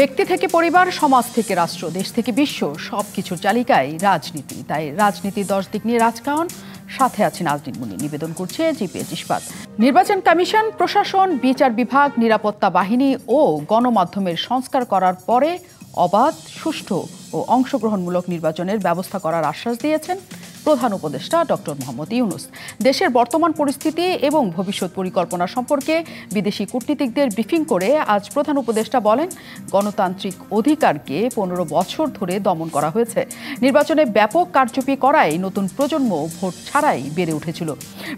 ব্যক্তি থেকে পরিবার, সমাজ থেকে রাষ্ট্র, দেশ থেকে বিশ্ব, সব কিছুর চালিকায় রাজনীতি। তাই রাজনীতি 10 দিক নিয়ে রাজকাহন, সাথে আছে নাজনীন মুন্নী। নিবেদন করছে জিপিএস ইস্পাত। নির্বাচন কমিশন, প্রশাসন, বিচার বিভাগ, নিরাপত্তা বাহিনী ও গণমাধ্যমের সংস্কার করার পরে অবাধ, সুষ্ঠু ও অংশগ্রহণমূলক নির্বাচনের ব্যবস্থা করার আশ্বাস দিয়েছেন প্রধান উপদেষ্টা ডক্টর মোহাম্মদ ইউনূস। দেশের বর্তমান পরিস্থিতি এবং ভবিষ্যৎ পরিকল্পনা সম্পর্কে বিদেশি কূটনীতিকদের ব্রিফিং করে আজ প্রধান উপদেষ্টা বলেন, গণতান্ত্রিক অধিকারকে 15 বছর ধরে দমন করা হয়েছে। নির্বাচনে ব্যাপক কারচুপি করায় নতুন প্রজন্ম ভোট ছাড়াই বেড়ে উঠেছিল।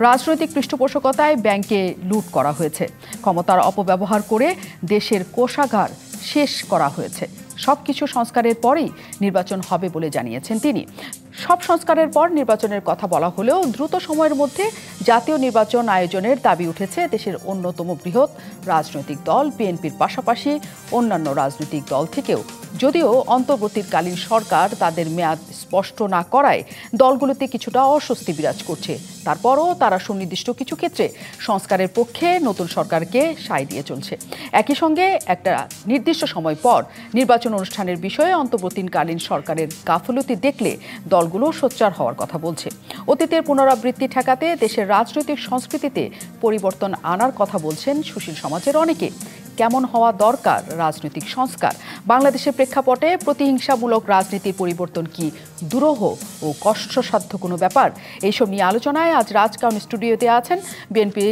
রাজনৈতিক পৃষ্ঠপোষকতায় ব্যাংকে লুট করা হয়েছে, ক্ষমতার অপব্যবহার করে দেশের কোষাগার শেষ করা হয়েছে। সবকিছু সংস্কারের পরেই নির্বাচন হবে বলে জানিয়েছেন তিনি। সব সংস্কারের পর নির্বাচনের কথা বলা হলেও দ্রুত সময়ের মধ্যে জাতীয় নির্বাচন আয়োজনের দাবি উঠেছে দেশের অন্যতম বৃহৎ রাজনৈতিক দল বিএনপির পাশাপাশি অন্যান্য রাজনৈতিক দল থেকেও। যদিও অন্তর্বর্তীকালীন সরকার তাদের মেয়াদ স্পষ্ট না করায় দলগুলোতে কিছুটা অস্বস্তি বিরাজ করছে, তারপরও তারা সুনির্দিষ্ট কিছু ক্ষেত্রে সংস্কারের পক্ষে নতুন সরকারকে সায় দিয়ে চলছে। একই সঙ্গে একটা নির্দিষ্ট সময় পর নির্বাচন অনুষ্ঠানের বিষয়ে অন্তর্বর্তীকালীন সরকারের গাফলতি দেখলে দলগুলো সোচ্চার হওয়ার কথা বলছে। অতীতের পুনরাবৃত্তি ঠেকাতে দেশের রাজনৈতিক সংস্কৃতিতে পরিবর্তন আনার কথা বলছেন সুশীল সমাজের অনেকে। কেমন হওয়া দরকার রাজনৈতিক সংস্কার? বাংলাদেশের প্রেক্ষাপটে প্রতিহিংসামূলক রাজনীতির পরিবর্তন কি দুরূহ ও কষ্টসাধ্য কোনো ব্যাপার? এইসব নিয়ে আলোচনায় আজ রাজকাহন স্টুডিওতে আছেন বিএনপি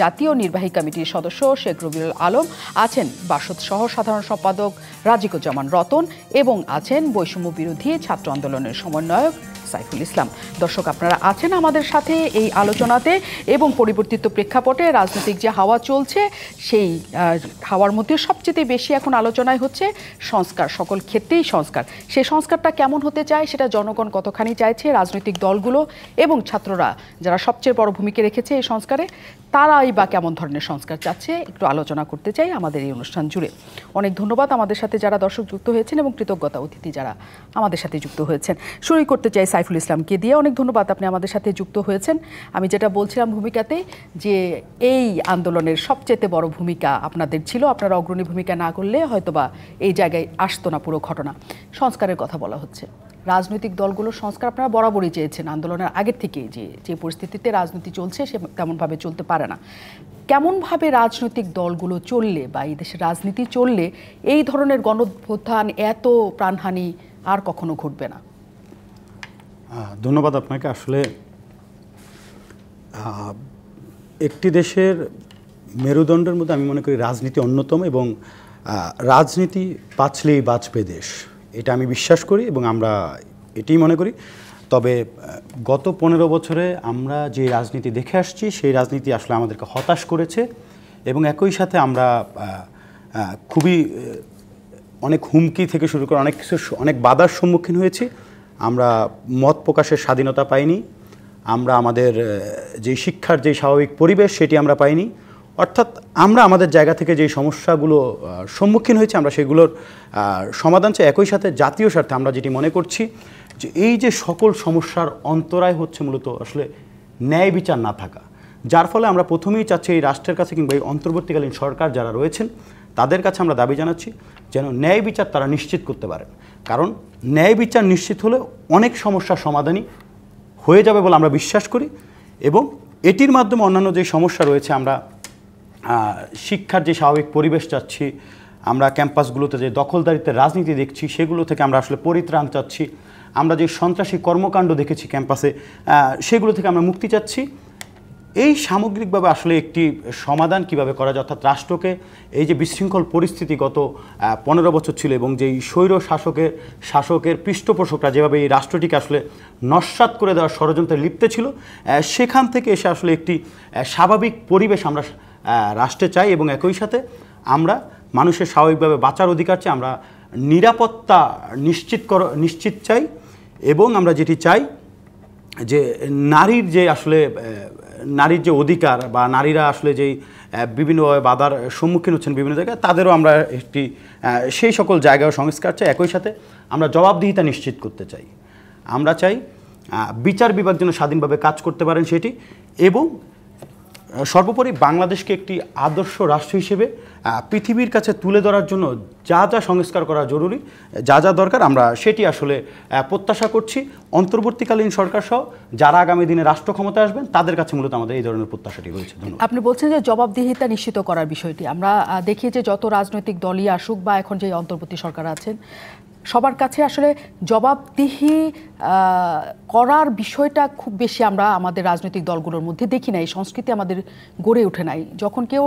জাতীয় নির্বাহী কমিটির সদস্য শেখ রবিউল আলম, আছেন বাসদ সহ সাধারণ সম্পাদক রাজেকুজ্জামান রতন এবং আছেন বৈষম্য বিরোধী ছাত্র আন্দোলনের সমন্বয়ক সাইফুল ইসলাম। দর্শক, আপনারা আছেন আমাদের সাথে এই আলোচনাতে এবং পরিবর্তিত প্রেক্ষাপটে রাজনৈতিক যে হাওয়া চলছে সেই হাওয়ার মধ্যে সবচেয়ে বেশি এখন আলোচনায় হচ্ছে সংস্কার, সকল ক্ষেত্রেই সংস্কার। সেই সংস্কারটা কেমন হতে চায়, সেটা জনগণ কতখানি চাইছে, রাজনৈতিক দলগুলো এবং ছাত্ররা যারা সবচেয়ে বড় ভূমিকা রেখেছে এই সংস্কারে, তারাই বা কেমন ধরনের সংস্কার চাচ্ছে, একটু আলোচনা করতে চাই আমাদের এই অনুষ্ঠান জুড়ে। অনেক ধন্যবাদ আমাদের সাথে যারা দর্শক যুক্ত হয়েছেন এবং কৃতজ্ঞতা অতিথি যারা আমাদের সাথে যুক্ত হয়েছেন। শুরু করতে চাই সাইফুল ইসলামকে দিয়ে। অনেক ধন্যবাদ, আপনি আমাদের সাথে যুক্ত হয়েছেন। আমি যেটা বলছিলাম ভূমিকাতে, যে এই আন্দোলনের সবচেয়ে বড় ভূমিকা আপনাদের ছিল, আপনারা অগ্রণী ভূমিকা না করলে হয়তোবা এই জায়গায় আসতো না পুরো ঘটনা। সংস্কারের কথা বলা হচ্ছে, রাজনৈতিক দলগুলোর সংস্কার আপনারা বরাবরই চেয়েছেন আন্দোলনের আগের থেকে। যে পরিস্থিতিতে রাজনীতি চলছে সে তেমনভাবে চলতে পারে না। কেমনভাবে রাজনৈতিক দলগুলো চললে বা এই দেশের রাজনীতি চললে এই ধরনের গণ অভ্যুত্থান, এত প্রাণহানি আর কখনো ঘটবে না? ধন্যবাদ আপনাকে। আসলে একটি দেশের মেরুদণ্ডের মধ্যে আমি মনে করি রাজনীতি অন্যতম, এবং রাজনীতি বাঁচলেই বাঁচবে দেশ, এটা আমি বিশ্বাস করি এবং আমরা এটাই মনে করি। তবে গত 15 বছরে আমরা যে রাজনীতি দেখে আসছি সেই রাজনীতি আসলে আমাদেরকে হতাশ করেছে, এবং একই সাথে আমরা খুবই অনেক হুমকি থেকে শুরু করে অনেক কিছু, অনেক বাধার সম্মুখীন হয়েছি। আমরা মত প্রকাশের স্বাধীনতা পাইনি, আমরা আমাদের যেই শিক্ষার যেই স্বাভাবিক পরিবেশ সেটি আমরা পাইনি। অর্থাৎ আমরা আমাদের জায়গা থেকে যেই সমস্যাগুলো সম্মুখীন হয়েছে আমরা সেগুলোর সমাধান চাই। একই সাথে জাতীয় স্বার্থে আমরা যেটি মনে করছি যে এই যে সকল সমস্যার অন্তরায় হচ্ছে মূলত আসলে ন্যায় বিচার না থাকা, যার ফলে আমরা প্রথমেই চাচ্ছি এই রাষ্ট্রের কাছে কিংবা এই অন্তর্বর্তীকালীন সরকার যারা রয়েছেন তাদের কাছে আমরা দাবি জানাচ্ছি যেন ন্যায় বিচার তারা নিশ্চিত করতে পারেন। কারণ ন্যায় বিচার নিশ্চিত হলে অনেক সমস্যার সমাধানই হয়ে যাবে বলে আমরা বিশ্বাস করি, এবং এটির মাধ্যমে অন্যান্য যে সমস্যা রয়েছে, আমরা শিক্ষার যে স্বাভাবিক পরিবেশ চাচ্ছি, আমরা ক্যাম্পাসগুলোতে যে দখলদারিত্বের রাজনীতি দেখছি সেগুলো থেকে আমরা আসলে পরিত্রাণ চাচ্ছি, আমরা যে সন্ত্রাসী কর্মকাণ্ড দেখেছি ক্যাম্পাসে সেগুলো থেকে আমরা মুক্তি চাচ্ছি। এই সামগ্রিকভাবে আসলে একটি সমাধান কিভাবে করা যায়, অর্থাৎ রাষ্ট্রকে এই যে বিশৃঙ্খল পরিস্থিতি গত 15 বছর ছিল এবং যেই স্বৈর শাসকের পৃষ্ঠপোষকরা যেভাবে এই রাষ্ট্রটিকে আসলে নস্যাৎ করে দেওয়ার ষড়যন্ত্রে লিপ্ত ছিল, সেখান থেকে এসে আসলে একটি স্বাভাবিক পরিবেশ আমরা রাষ্ট্রে চাই, এবং একই সাথে আমরা মানুষের স্বাভাবিকভাবে বাঁচার অধিকার চাই, আমরা নিরাপত্তা নিশ্চিত চাই, এবং আমরা যেটি চাই যে নারীর যে অধিকার বা নারীরা আসলে যেই বিভিন্নভাবে বাধার সম্মুখীন হচ্ছেন বিভিন্ন জায়গায়, তাদেরও আমরা একটি সেই সকল জায়গায় সংস্কার চাই। একই সাথে আমরা জবাবদিহিতা নিশ্চিত করতে চাই, আমরা চাই বিচার বিভাগ যেন স্বাধীনভাবে কাজ করতে পারেন সেটি, এবং সর্বোপরি বাংলাদেশকে একটি আদর্শ রাষ্ট্র হিসেবে পৃথিবীর কাছে তুলে ধরার জন্য যা যা সংস্কার করা জরুরি, যা যা দরকার, আমরা সেটি আসলে প্রত্যাশা করছি অন্তর্বর্তীকালীন সরকার সহ যারা আগামী দিনে রাষ্ট্র ক্ষমতায় আসবেন তাদের কাছে মূলত আমাদের এই ধরনের প্রত্যাশাটি রয়েছে। আপনি বলছেন যে জবাবদিহিতা নিশ্চিত করার বিষয়টি, আমরা দেখি যে যত রাজনৈতিক দলই আসুক বা এখন যে অন্তর্বর্তী সরকার আছেন সবার কাছে আসলে জবাবদিহি করার বিষয়টা খুব বেশি আমরা আমাদের রাজনৈতিক দলগুলোর মধ্যে দেখি না, এই সংস্কৃতি আমাদের গড়ে ওঠে নাই। যখন কেউ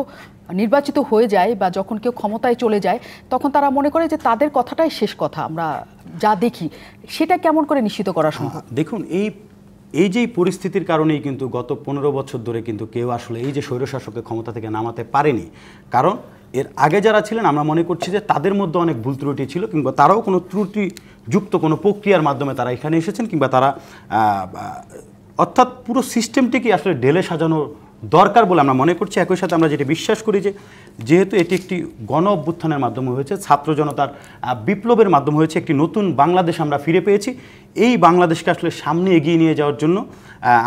নির্বাচিত হয়ে যায় বা যখন কেউ ক্ষমতায় চলে যায় তখন তারা মনে করে যে তাদের কথাটাই শেষ কথা, আমরা যা দেখি সেটা কেমন করে নিশ্চিত করা সম্ভব। দেখুন, এই যে পরিস্থিতির কারণেই কিন্তু গত 15 বছর ধরে কিন্তু কেউ আসলে এই যে স্বৈরশাসককে ক্ষমতা থেকে নামাতে পারেনি, কারণ এর আগে যারা ছিলেন আমরা মনে করছি যে তাদের মধ্যে অনেক ভুল ত্রুটি ছিল, কিংবা তারাও কোনো ত্রুটিযুক্ত কোনো প্রক্রিয়ার মাধ্যমে তারা এখানে এসেছেন, কিংবা তারা অর্থাৎ পুরো সিস্টেমটিকে আসলে ঢেলে সাজানোর দরকার বলে আমরা মনে করছি। একই সাথে আমরা যেটা বিশ্বাস করি যে যেহেতু এটি একটি গণ অভ্যুত্থানের মাধ্যমে হয়েছে, ছাত্র জনতার বিপ্লবের মাধ্যমে হয়েছে, একটি নতুন বাংলাদেশ আমরা ফিরে পেয়েছি, এই বাংলাদেশকে আসলে সামনে এগিয়ে নিয়ে যাওয়ার জন্য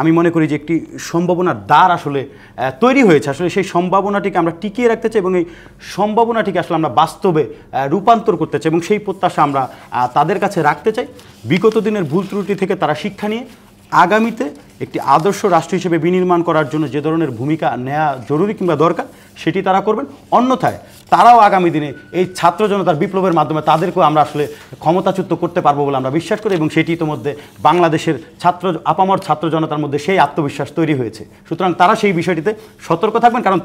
আমি মনে করি যে একটি সম্ভাবনার দ্বার আসলে তৈরি হয়েছে। আসলে সেই সম্ভাবনাটিকে আমরা টিকিয়ে রাখতে চাই এবং এই সম্ভাবনাটিকে আসলে আমরা বাস্তবে রূপান্তর করতে চাই এবং সেই প্রত্যাশা আমরা তাদের কাছে রাখতে চাই। বিগত দিনের ভুল ত্রুটি থেকে তারা শিক্ষা নিয়ে আগামীতে একটি আদর্শ রাষ্ট্র হিসেবে বিনির্মাণ করার জন্য যে ধরনের ভূমিকা নেওয়া জরুরি কিংবা দরকার সেটি তারা করবেন, অন্যথায় তারাও আগামী দিনে এই ছাত্র জনতার বিপ্লবের মাধ্যমে তাদেরকেও আমরা আসলে ক্ষমতাচ্যুত করতে পারবো বলে আমরা বিশ্বাস করি এবং সেটি ইতোমধ্যে বাংলাদেশের আপামর ছাত্র জনতার মধ্যে সেই আত্মবিশ্বাস তৈরি হয়েছে। সুতরাং তারা সেই বিষয়টিতে সতর্ক থাকবেন, কারণ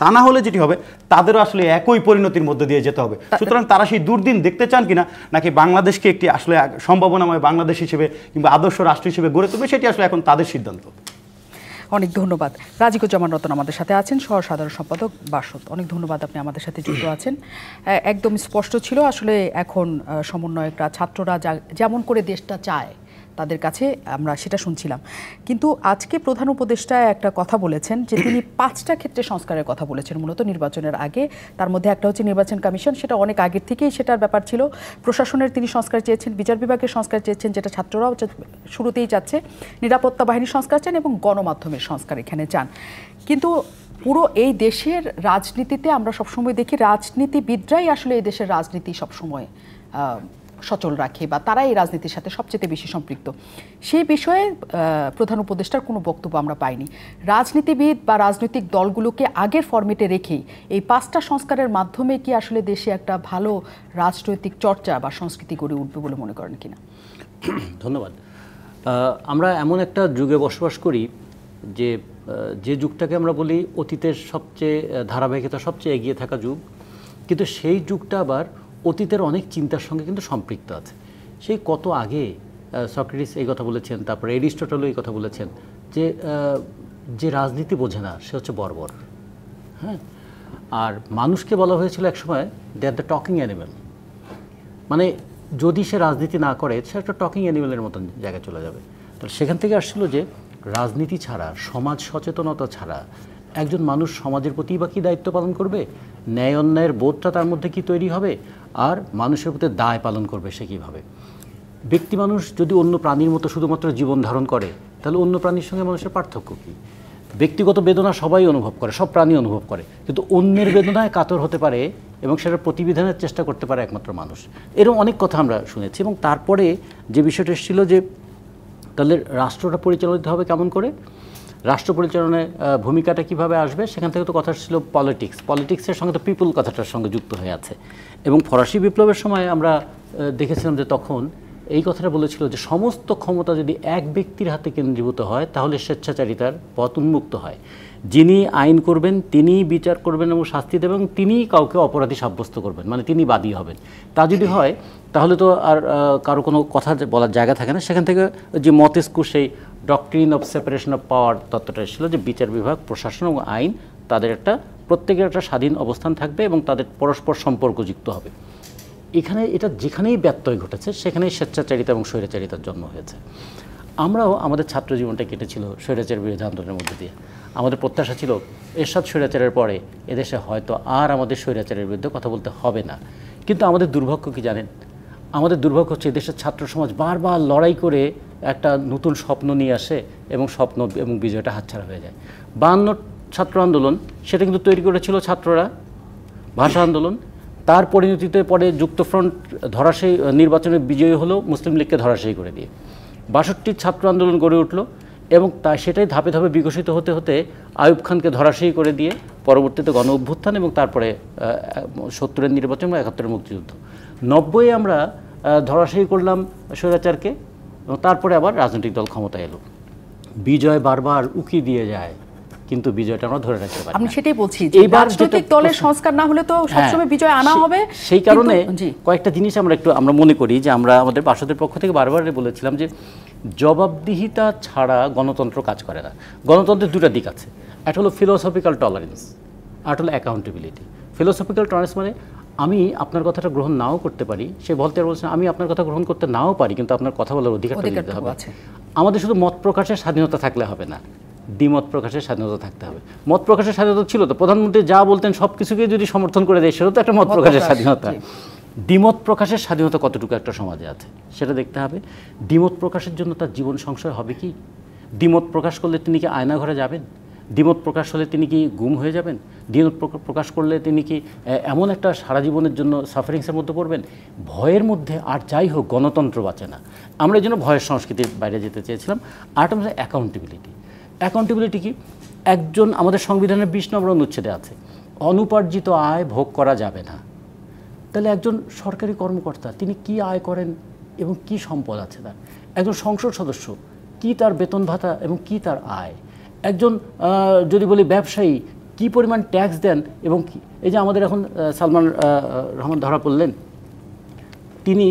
তা না হলে যেটি হবে তাদেরও আসলে একই পরিণতির মধ্যে দিয়ে যেতে হবে। সুতরাং তারা সেই দুর্দিন দেখতে চান কিনা, নাকি বাংলাদেশকে একটি আসলে সম্ভাবনাময় বাংলাদেশ হিসেবে কিংবা আদর্শ রাষ্ট্র হিসেবে গড়ে তুলবে, সেটি আসলে এখন তাদের সিদ্ধান্ত। অনেক ধন্যবাদ। রাজেকুজ্জামান রতন আমাদের সাথে আছেন, সহসাধারণ সম্পাদক বাসদ। অনেক ধন্যবাদ, আপনি আমাদের সাথে যুক্ত আছেন। একদম স্পষ্ট ছিল আসলে এখন সমন্বয়করা, ছাত্ররা যেমন করে দেশটা চায় তাদের কাছে আমরা সেটা শুনছিলাম, কিন্তু আজকে প্রধান উপদেষ্টা একটা কথা বলেছেন যে তিনি 5টা ক্ষেত্রে সংস্কারের কথা বলেছেন মূলত নির্বাচনের আগে। তার মধ্যে একটা হচ্ছে নির্বাচন কমিশন, সেটা অনেক আগের থেকেই সেটার ব্যাপার ছিল। প্রশাসনের তিনি সংস্কার চেয়েছেন, বিচার বিভাগের সংস্কার চেয়েছেন, যেটা ছাত্ররাও শুরুতেই চাচ্ছে, নিরাপত্তা বাহিনীর সংস্কার চান এবং গণমাধ্যমের সংস্কার এখানে চান। কিন্তু পুরো এই দেশের রাজনীতিতে আমরা সবসময় দেখি রাজনীতিবিদরাই আসলে এই দেশের রাজনীতি সবসময় সচল রাখে বা তারা এই রাজনীতির সাথে সবচেয়ে বেশি সম্পৃক্ত। সেই বিষয়ে প্রধান উপদেষ্টার কোনো বক্তব্য আমরা পাইনি। রাজনীতিবিদ বা রাজনৈতিক দলগুলোকে আগের ফরম্যাটে রেখেই এই 5টা সংস্কারের মাধ্যমে কি আসলে দেশে একটা ভালো রাজনৈতিক চর্চা বা সংস্কৃতি গড়ে উঠবে বলে মনে করেন কিনা? ধন্যবাদ। আমরা এমন একটা যুগে বসবাস করি যে যুগটাকে আমরা বলি অতীতের সবচেয়ে ধারাবাহিকতা, সবচেয়ে এগিয়ে থাকা যুগ, কিন্তু সেই যুগটা আবার অতীতের অনেক চিন্তার সঙ্গে কিন্তু সম্পৃক্ত আছে। সেই কত আগে সক্রেটিস এই কথা বলেছেন, তারপরে এরিস্টটলও এই কথা বলেছেন যে যে রাজনীতি বোঝে না সে হচ্ছে বর্বর। হ্যাঁ, আর মানুষকে বলা হয়েছিল একসময় they are the talking animal, মানে যদি সে রাজনীতি না করে সে একটা টকিং অ্যানিমেলের মতন জায়গায় চলে যাবে। তাহলে সেখান থেকে আসছিল যে রাজনীতি ছাড়া, সমাজ সচেতনতা ছাড়া একজন মানুষ সমাজের প্রতি বা কী দায়িত্ব পালন করবে, ন্যায় অন্যায়ের বোধটা তার মধ্যে কি তৈরি হবে, আর মানুষের প্রতি দায় পালন করবে সে কীভাবে। ব্যক্তি মানুষ যদি অন্য প্রাণীর মতো শুধুমাত্র জীবন ধারণ করে তাহলে অন্য প্রাণীর সঙ্গে মানুষের পার্থক্য কী? ব্যক্তিগত বেদনা সবাই অনুভব করে, সব প্রাণী অনুভব করে, কিন্তু অন্যের বেদনায় কাতর হতে পারে এবং সেটার প্রতিবিধানের চেষ্টা করতে পারে একমাত্র মানুষ। এরকম অনেক কথা আমরা শুনেছি। এবং তারপরে যে বিষয়টা এসেছিল যে তাহলে রাষ্ট্রটা পরিচালিত হবে কেমন করে, রাষ্ট্র পরিচালনায় ভূমিকাটা কীভাবে আসবে, সেখান থেকে তো কথা ছিল পলিটিক্স। পলিটিক্সের সঙ্গে তো পিপল কথাটার সঙ্গে যুক্ত হয়ে আছে। এবং ফরাসি বিপ্লবের সময় আমরা দেখেছিলাম যে তখন এই কথাটা বলেছিল যে সমস্ত ক্ষমতা যদি এক ব্যক্তির হাতে কেন্দ্রীভূত হয় তাহলে স্বেচ্ছাচারিতার পথ উন্মুক্ত হয়। যিনি আইন করবেন, তিনি বিচার করবেন এবং শাস্তি দেবেন, এবং তিনি কাউকে অপরাধী সাব্যস্ত করবেন, মানে তিনি বাদী হবেন। তা যদি হয় তাহলে তো আর কারো কোনো কথা বলার জায়গা থাকে না। সেখান থেকে যে মতেস্কু সেই doctrine of separation of power তত্ত্বটা এসেছিল যে বিচার বিভাগ, প্রশাসন এবং আইন তাদের একটা প্রত্যেকের একটা স্বাধীন অবস্থান থাকবে এবং তাদের পরস্পর সম্পর্কযুক্ত হবে। এখানে এটা যেখানেই ব্যত্যয় ঘটেছে সেখানেই স্বেচ্ছাচারিতা এবং স্বৈরাচারিতার জন্ম হয়েছে। আমরাও আমাদের ছাত্র জীবনটা কেটেছিল স্বৈরাচারের বিরুদ্ধে আন্দোলনের মধ্যে দিয়ে। আমাদের প্রত্যাশা ছিল এরশাদ স্বৈরাচারের পরে এদেশে হয়তো আর আমাদের স্বৈরাচারের বিরুদ্ধে কথা বলতে হবে না। কিন্তু আমাদের দুর্ভাগ্য কি জানেন? আমাদের দুর্ভাগ্য হচ্ছে এদেশের ছাত্র সমাজ বারবার লড়াই করে একটা নতুন স্বপ্ন নিয়ে আসে এবং স্বপ্ন এবং বিজয়টা হাতছাড়া হয়ে যায়। 52 ছাত্র আন্দোলন সেটা কিন্তু তৈরি করেছিল ছাত্ররা, ভাষা আন্দোলন। তার পরিণতিতে পরে যুক্তফ্রন্ট ধরাশায়ী, নির্বাচনে বিজয়ী হলো মুসলিম লীগকে ধরাশায়ী করে দিয়ে। ৬২ ছাত্র আন্দোলন গড়ে উঠলো এবং সেটাই ধাপে ধাপে বিকশিত হতে হতে আইয়ুব খানকে ধরাশায়ী করে দিয়ে পরবর্তীতে গণ অভ্যুত্থান এবং তারপরে ৭০-এর নির্বাচন এবং ৭১-এর মুক্তিযুদ্ধ। ৯০-এ আমরা ধরাশায়ী করলাম স্বৈরাচারকে এবং তারপরে আবার রাজনৈতিক দল ক্ষমতায় এলো। বিজয় বারবার উকি দিয়ে যায় কিন্তু বিজয়টা আমরা ধরে রাখতে পারি। আমি সেটাই বলছি যে রাজনৈতিক দলের সংস্কার না হলে তো সবসময় বিজয় আনা হবে। সেই কারণে কয়েকটা জিনিস আমরা মনে করি যে আমরা আমাদের বাসদের পক্ষ থেকে বারবার বলেছিলাম যে জবাবদিহিতা ছাড়া গণতন্ত্র কাজ করে না। গণতন্ত্রের দুটো দিক আছে, একটা হলো ফিলোসফিক্যাল টলারেন্স, আর হলো অ্যাকাউন্টেবিলিটি। ফিলোসফিক্যাল টলারেন্স মানে আমি আপনার কথাটা গ্রহণ নাও করতে পারি, সে বলতে বলছেন আমি আপনার কথা গ্রহণ করতে নাও পারি কিন্তু আপনার কথা বলার অধিকারটা দিতে হবে। আমাদের শুধু মত প্রকাশের স্বাধীনতা থাকলে হবে না, দ্বিমত প্রকাশের স্বাধীনতা থাকতে হবে। মত প্রকাশের স্বাধীনতা ছিল তো, প্রধানমন্ত্রী যা বলতেন সব কিছুকেই যদি সমর্থন করে দেয় সেটা তো একটা মত প্রকাশের স্বাধীনতা। দ্বিমত প্রকাশের স্বাধীনতা কতটুকু একটা সমাজে আছে সেটা দেখতে হবে। দ্বিমত প্রকাশের জন্য তার জীবন সংশয় হবে কি? দ্বিমত প্রকাশ করলে তিনি কি আয়নাঘরে যাবেন? দ্বিমত প্রকাশ হলে তিনি কি গুম হয়ে যাবেন? দ্বিমত প্রকাশ করলে তিনি কি এমন একটা সারা জীবনের জন্য সাফারিংসের মধ্যে পড়বেন? ভয়ের মধ্যে আর যাই হোক গণতন্ত্র বাঁচে না। আমরা এই জন্য ভয়ের সংস্কৃতির বাইরে যেতে চেয়েছিলাম। আর একটা হচ্ছে অ্যাকাউন্টেবিলিটি। অ্যাকাউন্টেবিলিটি কি? একজন আমাদের সংবিধানের ২০ নম্বর অনুচ্ছেদে আছে অনুপার্জিত আয় ভোগ করা যাবে না। তাহলে একজন সরকারি কর্মকর্তা তিনি কি আয় করেন এবং কি সম্পদ আছে তার? একজন সংসদ সদস্য কি তার বেতন ভাতা এবং কি তার আয়? একজন যদি বলি ব্যবসায়ী কি পরিমাণ ট্যাক্স দেন এবং কি? এই যে আমাদের এখন সালমান রহমান ধরা পড়লেন, তিনি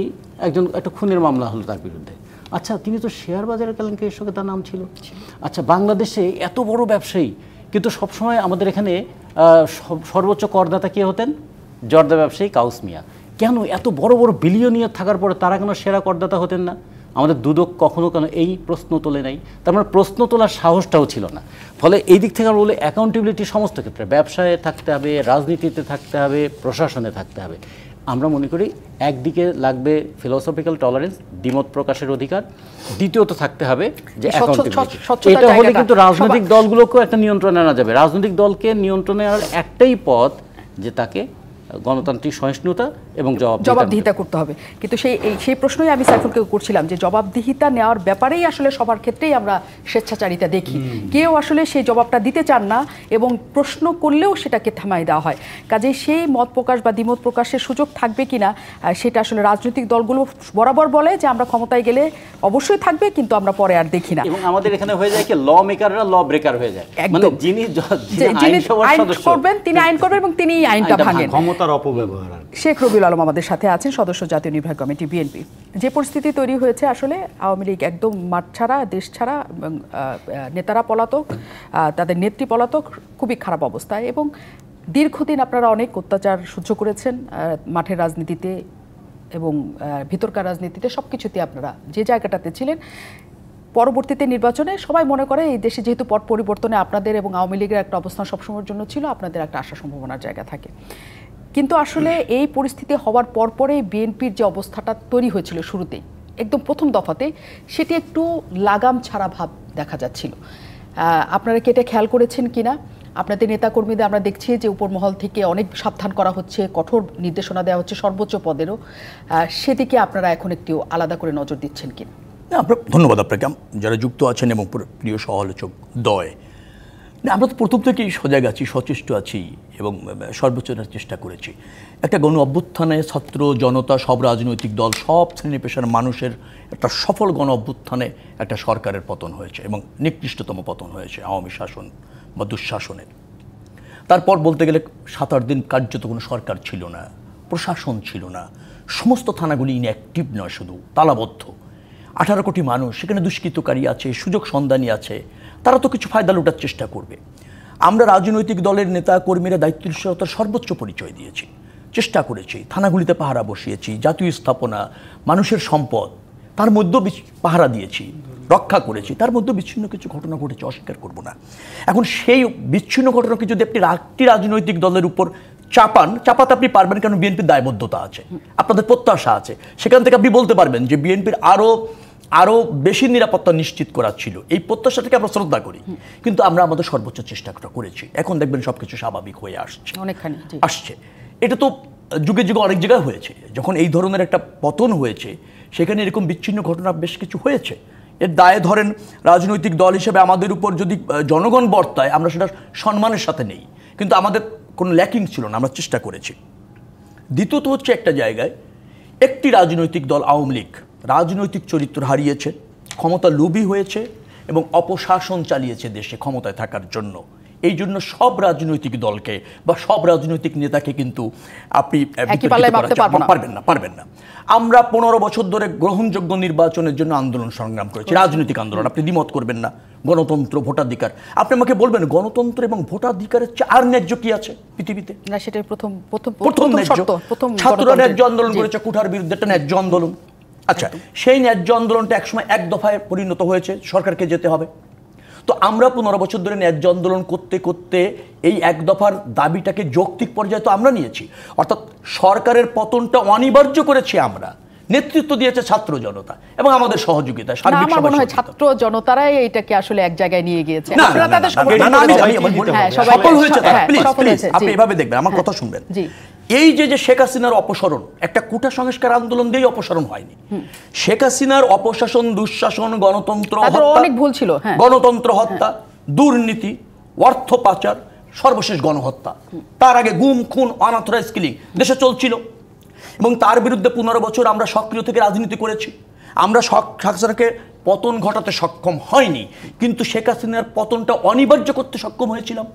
একটা খুনের মামলা হলো তার বিরুদ্ধে। আচ্ছা, তিনি তো শেয়ার বাজারের কেলেঙ্কারির সঙ্গে তার নাম ছিল। আচ্ছা, বাংলাদেশে এত বড় ব্যবসায়ী কিন্তু সবসময় আমাদের এখানে সর্বোচ্চ করদাতা কে হতেন? জর্দা ব্যবসায়ী কাউস মিয়া। কেন এত বড় বড় বিলিয়নিয়ার থাকার পরে তারা কেন সেরা করদাতা হতেন না? আমাদের দুদক কখনো কেন এই প্রশ্ন তোলে নাই? তার মানে প্রশ্ন তোলার সাহসটাও ছিল না। ফলে এই দিক থেকে আমরা বলি অ্যাকাউন্টেবিলিটি সমস্ত ক্ষেত্রে, ব্যবসায় থাকতে হবে, রাজনীতিতে থাকতে হবে, প্রশাসনে থাকতে হবে। আমরা মনে করি একদিকে লাগবে ফিলোসফিক্যাল টলারেন্স, দ্বিমত প্রকাশের অধিকার, দ্বিতীয়ত থাকতে হবে যে অ্যাকাউন্টেবিলিটি। এটা হলে কিন্তু রাজনৈতিক দলগুলোকেও একটা নিয়ন্ত্রণে আনা যাবে। রাজনৈতিক দলকে নিয়ন্ত্রণে আর একটাই পথ যে তাকে গণতান্ত্রিক সহিষ্ণুতা এবং জবাবদিহিতা করতে হবে। কিন্তু সেই প্রশ্নই আমি সাইফুলকে করছিলাম যে জবাবদিহিতা নেওয়ার ব্যাপারেই আসলে সবার ক্ষেত্রেই আমরা স্বেচ্ছাচারিতা দেখি। কেউ আসলে সেই জবাবটা দিতে চান না এবং প্রশ্ন করলেও সেটাকে থামাই দেওয়া হয়। কাজেই সেই মত প্রকাশ বা দ্বিমত প্রকাশের সুযোগ থাকবে কিনা সেটা আসলে রাজনৈতিক দলগুলো বরাবর বলে যে আমরা ক্ষমতায় গেলে অবশ্যই থাকবে কিন্তু আমরা পরে আর দেখি না। এবং আমাদের এখানে হয়ে যায় কি ল মেকাররা ল ব্রেকার হয়ে যায়, মানে যিনি আইন করবেন তিনি আইন করবেন এবং তিনি আইনটা ভাঙেন। শেখ রবিউল আলম আমাদের সাথে আছেন, সদস্য জাতীয় নির্বাহী কমিটি বিএনপি। যে পরিস্থিতি তৈরি হয়েছে আসলে আওয়ামী লীগ একদম মাঠ ছাড়া, দেশ ছাড়া, নেতারা পলাতক, তাদের নেত্রী পলাতক, খুবই খারাপ অবস্থায়। এবং দীর্ঘদিন আপনারা অনেক অত্যাচার সহ্য করেছেন মাঠের রাজনীতিতে এবং ভিতরকার রাজনীতিতে, সব কিছুতে আপনারা যে জায়গাটাতে ছিলেন। পরবর্তীতে নির্বাচনে সবাই মনে করে এই দেশে যেহেতু পট পরিবর্তনে আপনাদের এবং আওয়ামী লীগের একটা অবস্থান সবসময়ের জন্য ছিল, আপনাদের একটা আশা সম্ভাবনার জায়গা থাকে। কিন্তু আসলে এই পরিস্থিতি হওয়ার পরপরে বিএনপির যে অবস্থাটা তৈরি হয়েছিল শুরুতেই, একদম প্রথম দফাতে, সেটি একটু লাগাম ছাড়া ভাব দেখা যাচ্ছিল। আপনারা কি এটা খেয়াল করেছেন কিনা? আপনাদের নেতাকর্মীদের আমরা দেখছি যে উপরমহল থেকে অনেক সাবধান করা হচ্ছে, কঠোর নির্দেশনা দেওয়া হচ্ছে সর্বোচ্চ পদেরও, সেদিকে আপনারা এখন একটু আলাদা করে নজর দিচ্ছেন কিনা? ধন্যবাদ আপনাকে, যারা যুক্ত আছেন এবং প্রিয় সহালোচক দয়। না, আমরা তো প্রথম থেকেই সজাগ আছি, সচেষ্ট আছি এবং সর্বোচ্চ চেষ্টা করেছি। একটা গণ অভ্যুত্থানে ছাত্র জনতা, সব রাজনৈতিক দল, সব শ্রেণী পেশার মানুষের একটা সফল গণ অভ্যুত্থানে একটা সরকারের পতন হয়েছে এবং নিকৃষ্টতম পতন হয়েছে আওয়ামী শাসন বা দুঃশাসনের। তারপর বলতে গেলে 7-8 দিন কার্যত কোনো সরকার ছিল না, প্রশাসন ছিল না, সমস্ত থানাগুলি ইনঅ্যাক্টিভ নয় শুধু তালাবদ্ধ। 18 কোটি মানুষ, সেখানে দুষ্কৃতকারী আছে, সুযোগ সন্ধানী আছে, তারা তো কিছু ফায়দা লুটার চেষ্টা করবে। আমরা রাজনৈতিক দলের নেতা কর্মীরা দায়িত্বশীলতার সর্বোচ্চ পরিচয় দিয়েছি, চেষ্টা করেছি, থানাগুলিতে পাহারা বসিয়েছি, জাতীয় স্থাপনা, মানুষের সম্পদ, তার মধ্যেও পাহারা দিয়েছি, রক্ষা করেছি। তার মধ্যে বিচ্ছিন্ন কিছু ঘটনা ঘটেছে, অস্বীকার করব না। এখন সেই বিচ্ছিন্ন ঘটনাকে যদি আপনি একটি রাজনৈতিক দলের উপর চাপাতে আপনি পারবেন, কারণ বিএনপির দায়বদ্ধতা আছে, আপনাদের প্রত্যাশা আছে। সেখান থেকে আপনি বলতে পারবেন যে বিএনপির আরও আরও বেশি নিরাপত্তা নিশ্চিত করা ছিল, এই প্রত্যাশাটাকে আমরা শ্রদ্ধা করি, কিন্তু আমরা আমাদের সর্বোচ্চ চেষ্টাটা করেছি। এখন দেখবেন সব কিছু স্বাভাবিক হয়ে আসছে, অনেকখানি আসছে। এটা তো যুগে যুগে অনেক জায়গায় হয়েছে। যখন এই ধরনের একটা পতন হয়েছে সেখানে এরকম বিচ্ছিন্ন ঘটনা বেশ কিছু হয়েছে। এর দায়ে ধরেন রাজনৈতিক দল হিসেবে আমাদের উপর যদি জনগণ বর্তায়, আমরা সেটা সম্মানের সাথে নেই, কিন্তু আমাদের কোনো ল্যাকিং ছিল না, আমরা চেষ্টা করেছি। দ্বিতীয়ত হচ্ছে একটা জায়গায় একটি রাজনৈতিক দল আওয়ামী লীগ রাজনৈতিক চরিত্র হারিয়েছে, ক্ষমতা লোভী হয়েছে এবং অপশাসন চালিয়েছে দেশে ক্ষমতায় থাকার জন্য। এই জন্য সব রাজনৈতিক দলকে বা সব রাজনৈতিক নেতাকে কিন্তু আপনি পারবেন না। আমরা 15 বছর ধরে গ্রহণযোগ্য নির্বাচনের জন্য আন্দোলন সংগ্রাম করেছি, রাজনৈতিক আন্দোলন, আপনি দ্বিমত করবেন না। গণতন্ত্র, ভোটাধিকার, আপনি আমাকে বলবেন গণতন্ত্র এবং ভোটাধিকারের আর ন্যায্য কি আছে পৃথিবীতে? না, সেটাই প্রথম ন্যায্য। ছাত্ররা ন্যায্য আন্দোলন করেছে, কুঠার বিরুদ্ধে একটা ন্যায্য আন্দোলন। আচ্ছা, সেই ন্যায্য আন্দোলনটা একসময় এক দফায় পরিণত হয়েছে, সরকারকে যেতে হবে। তো আমরা 15 বছর ধরে ন্যায্য আন্দোলন করতে করতে এই এক দফার দাবিটাকে যৌক্তিক পর্যায়ে তো আমরা নিয়েছি, অর্থাৎ সরকারের পতনটা অনিবার্য করেছি আমরা, নেতৃত্ব দিয়েছে ছাত্র জনতা এবং আমাদের সহযোগিতা। ছাত্র জনতারাই এটাকে আসলে এক জায়গায় নিয়ে গিয়েছে, সফল হয়েছে। আপনি এভাবে দেখবেন, আমার কথা শুনবেন। এই যে শেখ হাসিনার অপসারণ, একটা কুঠা সংস্কার আন্দোলন দিয়েই অপসারণ হয়নি। শেখ হাসিনার অপশাসন, দুঃশাসন, গণতন্ত্র, অনেক ভুল ছিল, গণতন্ত্র হত্যা, দুর্নীতি, অর্থ পাচার, সর্বশেষ গণহত্যা, তার আগে গুম, খুন, অনথরাইজড কিলিং দেশে চলছিল, এবং তার বিরুদ্ধে 15 বছর আমরা সক্রিয় থেকে রাজনীতি করেছি। আমরা হাসিনাকে পতন ঘটাতে সক্ষম হয়নি, কিন্তু শেখ হাসিনার পতনটা অনিবার্য করতে সক্ষম হয়েছিলাম।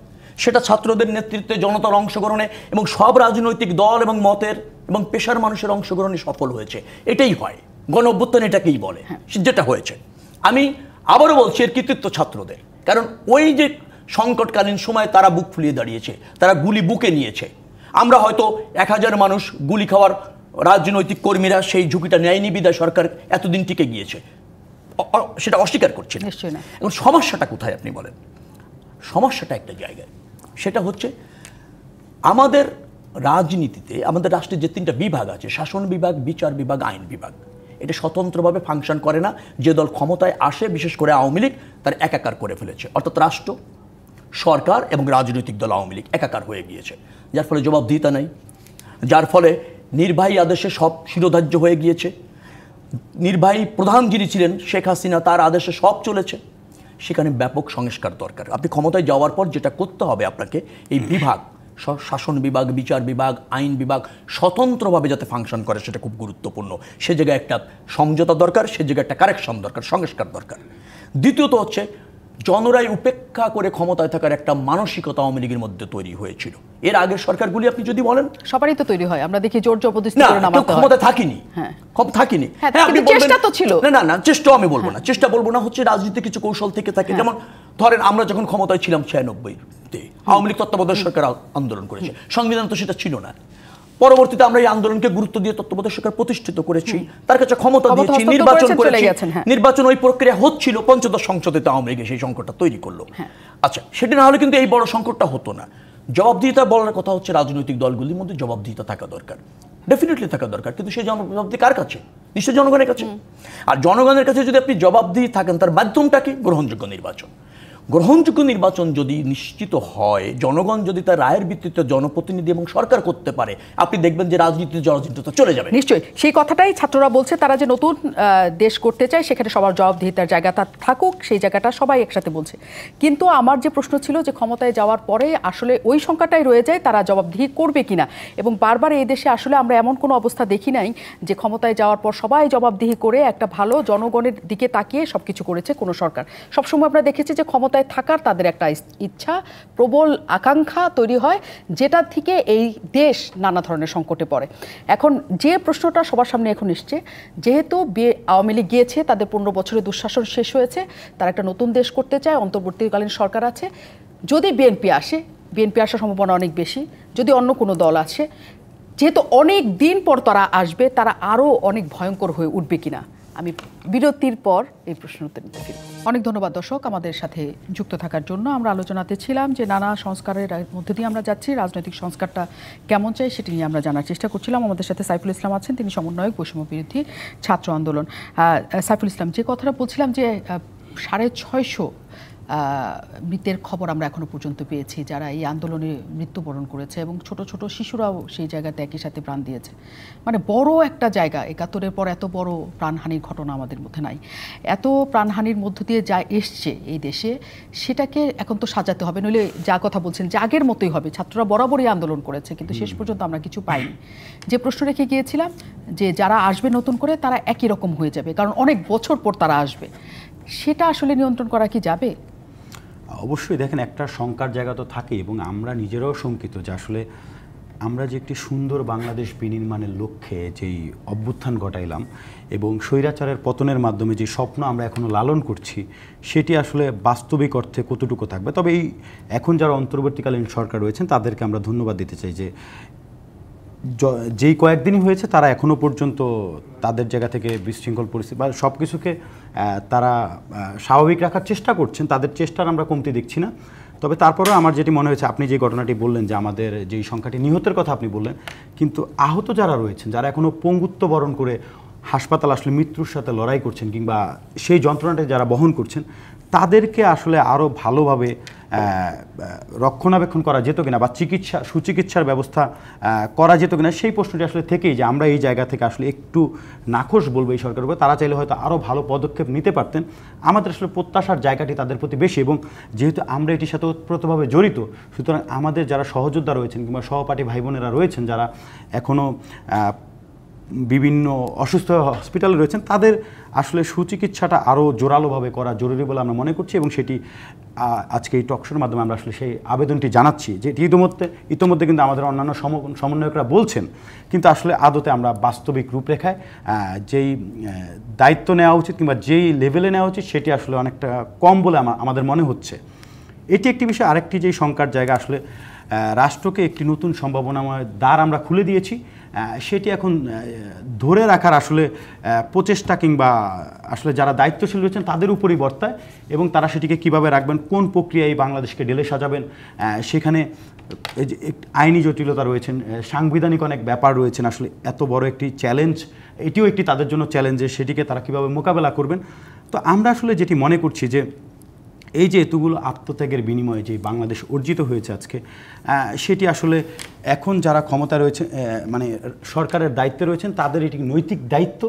সেটা ছাত্রদের নেতৃত্বে, জনতার অংশগ্রহণে এবং সব রাজনৈতিক দল এবং মতের এবং পেশার মানুষের অংশগ্রহণে সফল হয়েছে। এটাই হয় গণ অভ্যুত্থান, এটাকেই বলে, যেটা হয়েছে। আমি আবারও বলছি, এর কৃতিত্ব ছাত্রদের, কারণ ওই যে সংকটকালীন সময়ে তারা বুক ফুলিয়ে দাঁড়িয়েছে, তারা গুলি বুকে নিয়েছে। আমরা হয়তো 1000 মানুষ গুলি খাওয়ার, রাজনৈতিক কর্মীরা সেই ঝুঁকিটা নেয়নি বিধায় সরকার এতদিন টিকে গিয়েছে, সেটা অস্বীকার করছে না। এখন সমস্যাটা কোথায় আপনি বলেন? সমস্যাটা একটা জায়গায়, সেটা হচ্ছে আমাদের রাজনীতিতে, আমাদের রাষ্ট্রের যে 3টা বিভাগ আছে, শাসন বিভাগ, বিচার বিভাগ, আইন বিভাগ, এটা স্বতন্ত্রভাবে ফাংশন করে না। যে দল ক্ষমতায় আসে, বিশেষ করে আওয়ামী লীগ, তার একাকার করে ফেলেছে, অর্থাৎ রাষ্ট্র, সরকার এবং রাজনৈতিক দল আওয়ামী লীগ একাকার হয়ে গিয়েছে, যার ফলে জবাবদিহিতা নেই, যার ফলে নির্বাহী আদেশে সব শিরোধার্য হয়ে গিয়েছে। নির্বাহী প্রধান যিনি ছিলেন শেখ হাসিনা, তার আদেশে সব চলেছে। সেখানে ব্যাপক সংস্কার দরকার। আপনি ক্ষমতায় যাওয়ার পর যেটা করতে হবে আপনাকে, এই বিভাগ, শাসন বিভাগ, বিচার বিভাগ, আইন বিভাগ স্বতন্ত্রভাবে যাতে ফাংশন করে, সেটা খুব গুরুত্বপূর্ণ। সে জায়গায় একটা সমঝোতা দরকার, সে জায়গায় একটা কারেকশন দরকার, সংস্কার দরকার। দ্বিতীয়ত হচ্ছে জনরাই উপেক্ষা করে ক্ষমতায় থাকার একটা মানসিকতা আওয়ামী লীগের মধ্যে তৈরি হয়েছিল। এর আগের সরকারগুলি আপনি যদি বলেন, সবারই তো তৈরি হয়, আমরা দেখি জোর জবরদস্তি করে নামাতে হয়, ক্ষমতা থাকিনি, খুব থাকিনি। চেষ্টা তো ছিল না, না চেষ্টা আমি বলবো না, চেষ্টা বলবো না, হচ্ছে রাজনীতি কিছু কৌশল থেকে থাকে। যেমন ধরেন আমরা যখন ক্ষমতায় ছিলাম 96-তে, আওয়ামী লীগ তত্ত্বাবধায়ক সরকার আন্দোলন করেছে, সংবিধান তো সেটা ছিল না। পরবর্তীতে আমরা এই আন্দোলনকে গুরুত্ব দিয়ে তত্ত্বাবধায়ক সরকার প্রতিষ্ঠিত করেছি, তার কাছে ক্ষমতা দিয়েছি, নির্বাচন করেছি, নির্বাচন ওই প্রক্রিয়া হচ্ছিল, ৫ম সংসদে আওয়ামী লীগ সেই সংকটটা তৈরি করলো। আচ্ছা, সেটা না হলে কিন্তু এই বড় সংকটটা হতো না। জবাবদিহিতা বলার কথা হচ্ছে, রাজনৈতিক দলগুলির মধ্যে জবাবদিহিতা থাকা দরকার, ডেফিনেটলি থাকা দরকার, কিন্তু সেই জবাবদিহিতা কার কাছে? নিশ্চয় জনগণের কাছে। আর জনগণের কাছে যদি আপনি জবাবদিহি থাকেন, তার মাধ্যমটা কি? গ্রহণযোগ্য নির্বাচন। গ্রহণযোগ্য নির্বাচন যদি নিশ্চিত হয়, জনগণ যদি তার রায়ের ভিত্তিতে জনপ্রতিনিধি এবং সরকার করতে পারে, আপনি দেখবেন যে রাজনীতির জরাজীর্ণতা চলে যাবে। নিশ্চয়ই সেই কথাটাই ছাত্ররা বলছে, তারা যে নতুন দেশ করতে চায়, সেখানে সবার জবাবদিহিতার জায়গা থাকুক, সেই জায়গাটা সবাই একসাথে বলছে। কিন্তু আমার যে প্রশ্ন ছিল, যে ক্ষমতায় যাওয়ার পরে আসলে ওই সংখ্যাটাই রয়ে যায়, তারা জবাবদিহি করবে কিনা। এবং বারবার এই দেশে আসলে আমরা এমন কোনো অবস্থা দেখি নাই যে ক্ষমতায় যাওয়ার পর সবাই জবাবদিহি করে একটা ভালো জনগণের দিকে তাকিয়ে সব কিছু করেছে কোনো সরকার। সবসময় আমরা দেখেছি যে ক্ষমতা থাকার তাদের একটা ইচ্ছা, প্রবল আকাঙ্ক্ষা তৈরি হয়, যেটা থেকে এই দেশ নানা ধরনের সংকটে পড়ে। এখন যে প্রশ্নটা সবার সামনে এখন এসছে, যেহেতু আওয়ামী লীগ গিয়েছে, তাদের 15 বছরের দুঃশাসন শেষ হয়েছে, তারা একটা নতুন দেশ করতে চায়, অন্তর্বর্তীকালীন সরকার আছে, যদি বিএনপি আসে, বিএনপি আসার সম্ভাবনা অনেক বেশি, যদি অন্য কোনো দল আসে, যেহেতু অনেক দিন পর তারা আসবে, তারা আরও অনেক ভয়ঙ্কর হয়ে উঠবে কিনা, আমি বিরতির পর এই প্রশ্ন উত্তর নিতে ফিরব। অনেক ধন্যবাদ দর্শক আমাদের সাথে যুক্ত থাকার জন্য। আমরা আলোচনাতে ছিলাম যে নানা সংস্কারের মধ্যে দিয়ে আমরা যাচ্ছি, রাজনৈতিক সংস্কারটা কেমন চাই সেটি নিয়ে আমরা জানার চেষ্টা করছিলাম। আমাদের সাথে সাইফুল ইসলাম আছেন, তিনি সমন্বয়ক বৈষম্য বিরোধী ছাত্র আন্দোলন। সাইফুল ইসলাম, যে কথাটা বলছিলাম যে 650 মৃতের খবর আমরা এখনো পর্যন্ত পেয়েছি যারা এই আন্দোলনে মৃত্যুবরণ করেছে, এবং ছোট ছোট শিশুরাও সেই জায়গাতে একই সাথে প্রাণ দিয়েছে। মানে বড় একটা জায়গা, ৭১ পর এত বড় প্রাণহানির ঘটনা আমাদের মধ্যে নাই, এত প্রাণহানির মধ্য দিয়ে যা এসছে এই দেশে সেটাকে এখন তো সাজাতে হবে, নইলে যা কথা বলছেন যে আগের মতোই হবে। ছাত্ররা বরাবরই আন্দোলন করেছে কিন্তু শেষ পর্যন্ত আমরা কিছু পাইনি। যে প্রশ্ন রেখে গিয়েছিলাম যে যারা আসবে নতুন করে তারা একই রকম হয়ে যাবে, কারণ অনেক বছর পর তারা আসবে, সেটা আসলে নিয়ন্ত্রণ করা কি যাবে? অবশ্যই। দেখেন, একটা শঙ্কার জায়গা তো থাকে, এবং আমরা নিজেরাও শঙ্কিত যে আসলে আমরা যে একটি সুন্দর বাংলাদেশ বিনির্মাণের লক্ষ্যে যেই অভ্যুত্থান ঘটাইলাম এবং স্বৈরাচারের পতনের মাধ্যমে যে স্বপ্ন আমরা এখনও লালন করছি সেটি আসলে বাস্তবিক অর্থে কতটুকু থাকবে। তবে এই এখন যারা অন্তর্বর্তীকালীন সরকার রয়েছেন তাদেরকে আমরা ধন্যবাদ দিতে চাই যে যেই কয়েকদিনই হয়েছে তারা এখনও পর্যন্ত তাদের জায়গা থেকে বিশৃঙ্খল পরিস্থিতি বা সব কিছুকে তারা স্বাভাবিক রাখার চেষ্টা করছেন, তাদের চেষ্টার আমরা কমতি দেখছি না। তবে তারপরেও আমার যেটি মনে হয়েছে, আপনি যে ঘটনাটি বললেন যে আমাদের যেই সংখ্যাটি নিহতের কথা আপনি বললেন, কিন্তু আহত যারা রয়েছেন, যারা এখনও পঙ্গুত্ব বরণ করে হাসপাতাল আসলে মৃত্যুর সাথে লড়াই করছেন কিংবা সেই যন্ত্রণাটি যারা বহন করছেন, তাদেরকে আসলে আরও ভালোভাবে রক্ষণাবেক্ষণ করা যেত কিনা বা সুচিকিৎসার ব্যবস্থা করা যেত কিনা সেই প্রশ্নটি আসলে থেকেই যে আমরা এই জায়গা থেকে আসলে একটু নাখোশ বলবো এই সরকারের উপরে। তারা চাইলে হয়তো আরও ভালো পদক্ষেপ নিতে পারতেন। আমাদের আসলে প্রত্যাশার জায়গাটি তাদের প্রতি বেশি, এবং যেহেতু আমরা এটির সাথে ওতপ্রোতভাবে জড়িত, সুতরাং আমাদের যারা সহযোদ্ধা রয়েছেন কিংবা সহপাঠী ভাই বোনেরা রয়েছেন যারা এখনও বিভিন্ন অসুস্থ হসপিটালে রয়েছেন, তাদের আসলে সুচিকিৎসাটা আরও জোরালোভাবে করা জরুরি বলে আমরা মনে করছি, এবং সেটি আজকে এই টকশোর মাধ্যমে আমরা আসলে সেই আবেদনটি জানাচ্ছি। যেটি ইতিমধ্যে কিন্তু আমাদের অন্যান্য সমন্বয়করা বলছেন, কিন্তু আসলে আদতে আমরা বাস্তবিক রূপরেখায় যেই দায়িত্ব নেওয়া উচিত কিংবা যেই লেভেলে নেওয়া উচিত সেটি আসলে অনেকটা কম বলে আমাদের মনে হচ্ছে। এটি একটি বিষয়। আরেকটি যেই শঙ্কার জায়গা, আসলে রাষ্ট্রকে একটি নতুন সম্ভাবনাময় দ্বার আমরা খুলে দিয়েছি, সেটি এখন ধরে রাখার আসলে প্রচেষ্টা কিংবা আসলে যারা দায়িত্বশীল রয়েছেন তাদের উপরই বর্তায়, এবং তারা সেটিকে কিভাবে রাখবেন, কোন প্রক্রিয়ায় বাংলাদেশকে ঢেলে সাজাবেন, সেখানে আইনি জটিলতা রয়েছেন, সাংবিধানিক অনেক ব্যাপার রয়েছেন। আসলে এত বড় একটি চ্যালেঞ্জ, এটিও একটি তাদের জন্য চ্যালেঞ্জ, সেটিকে তারা কিভাবে মোকাবেলা করবেন। তো আমরা আসলে যেটি মনে করছি যে এই যে এতগুলো আত্মত্যাগের বিনিময়ে যে বাংলাদেশ অর্জিত হয়েছে আজকে, সেটি আসলে এখন যারা ক্ষমতা রয়েছে মানে সরকারের দায়িত্বে রয়েছেন তাদের এটি নৈতিক দায়িত্ব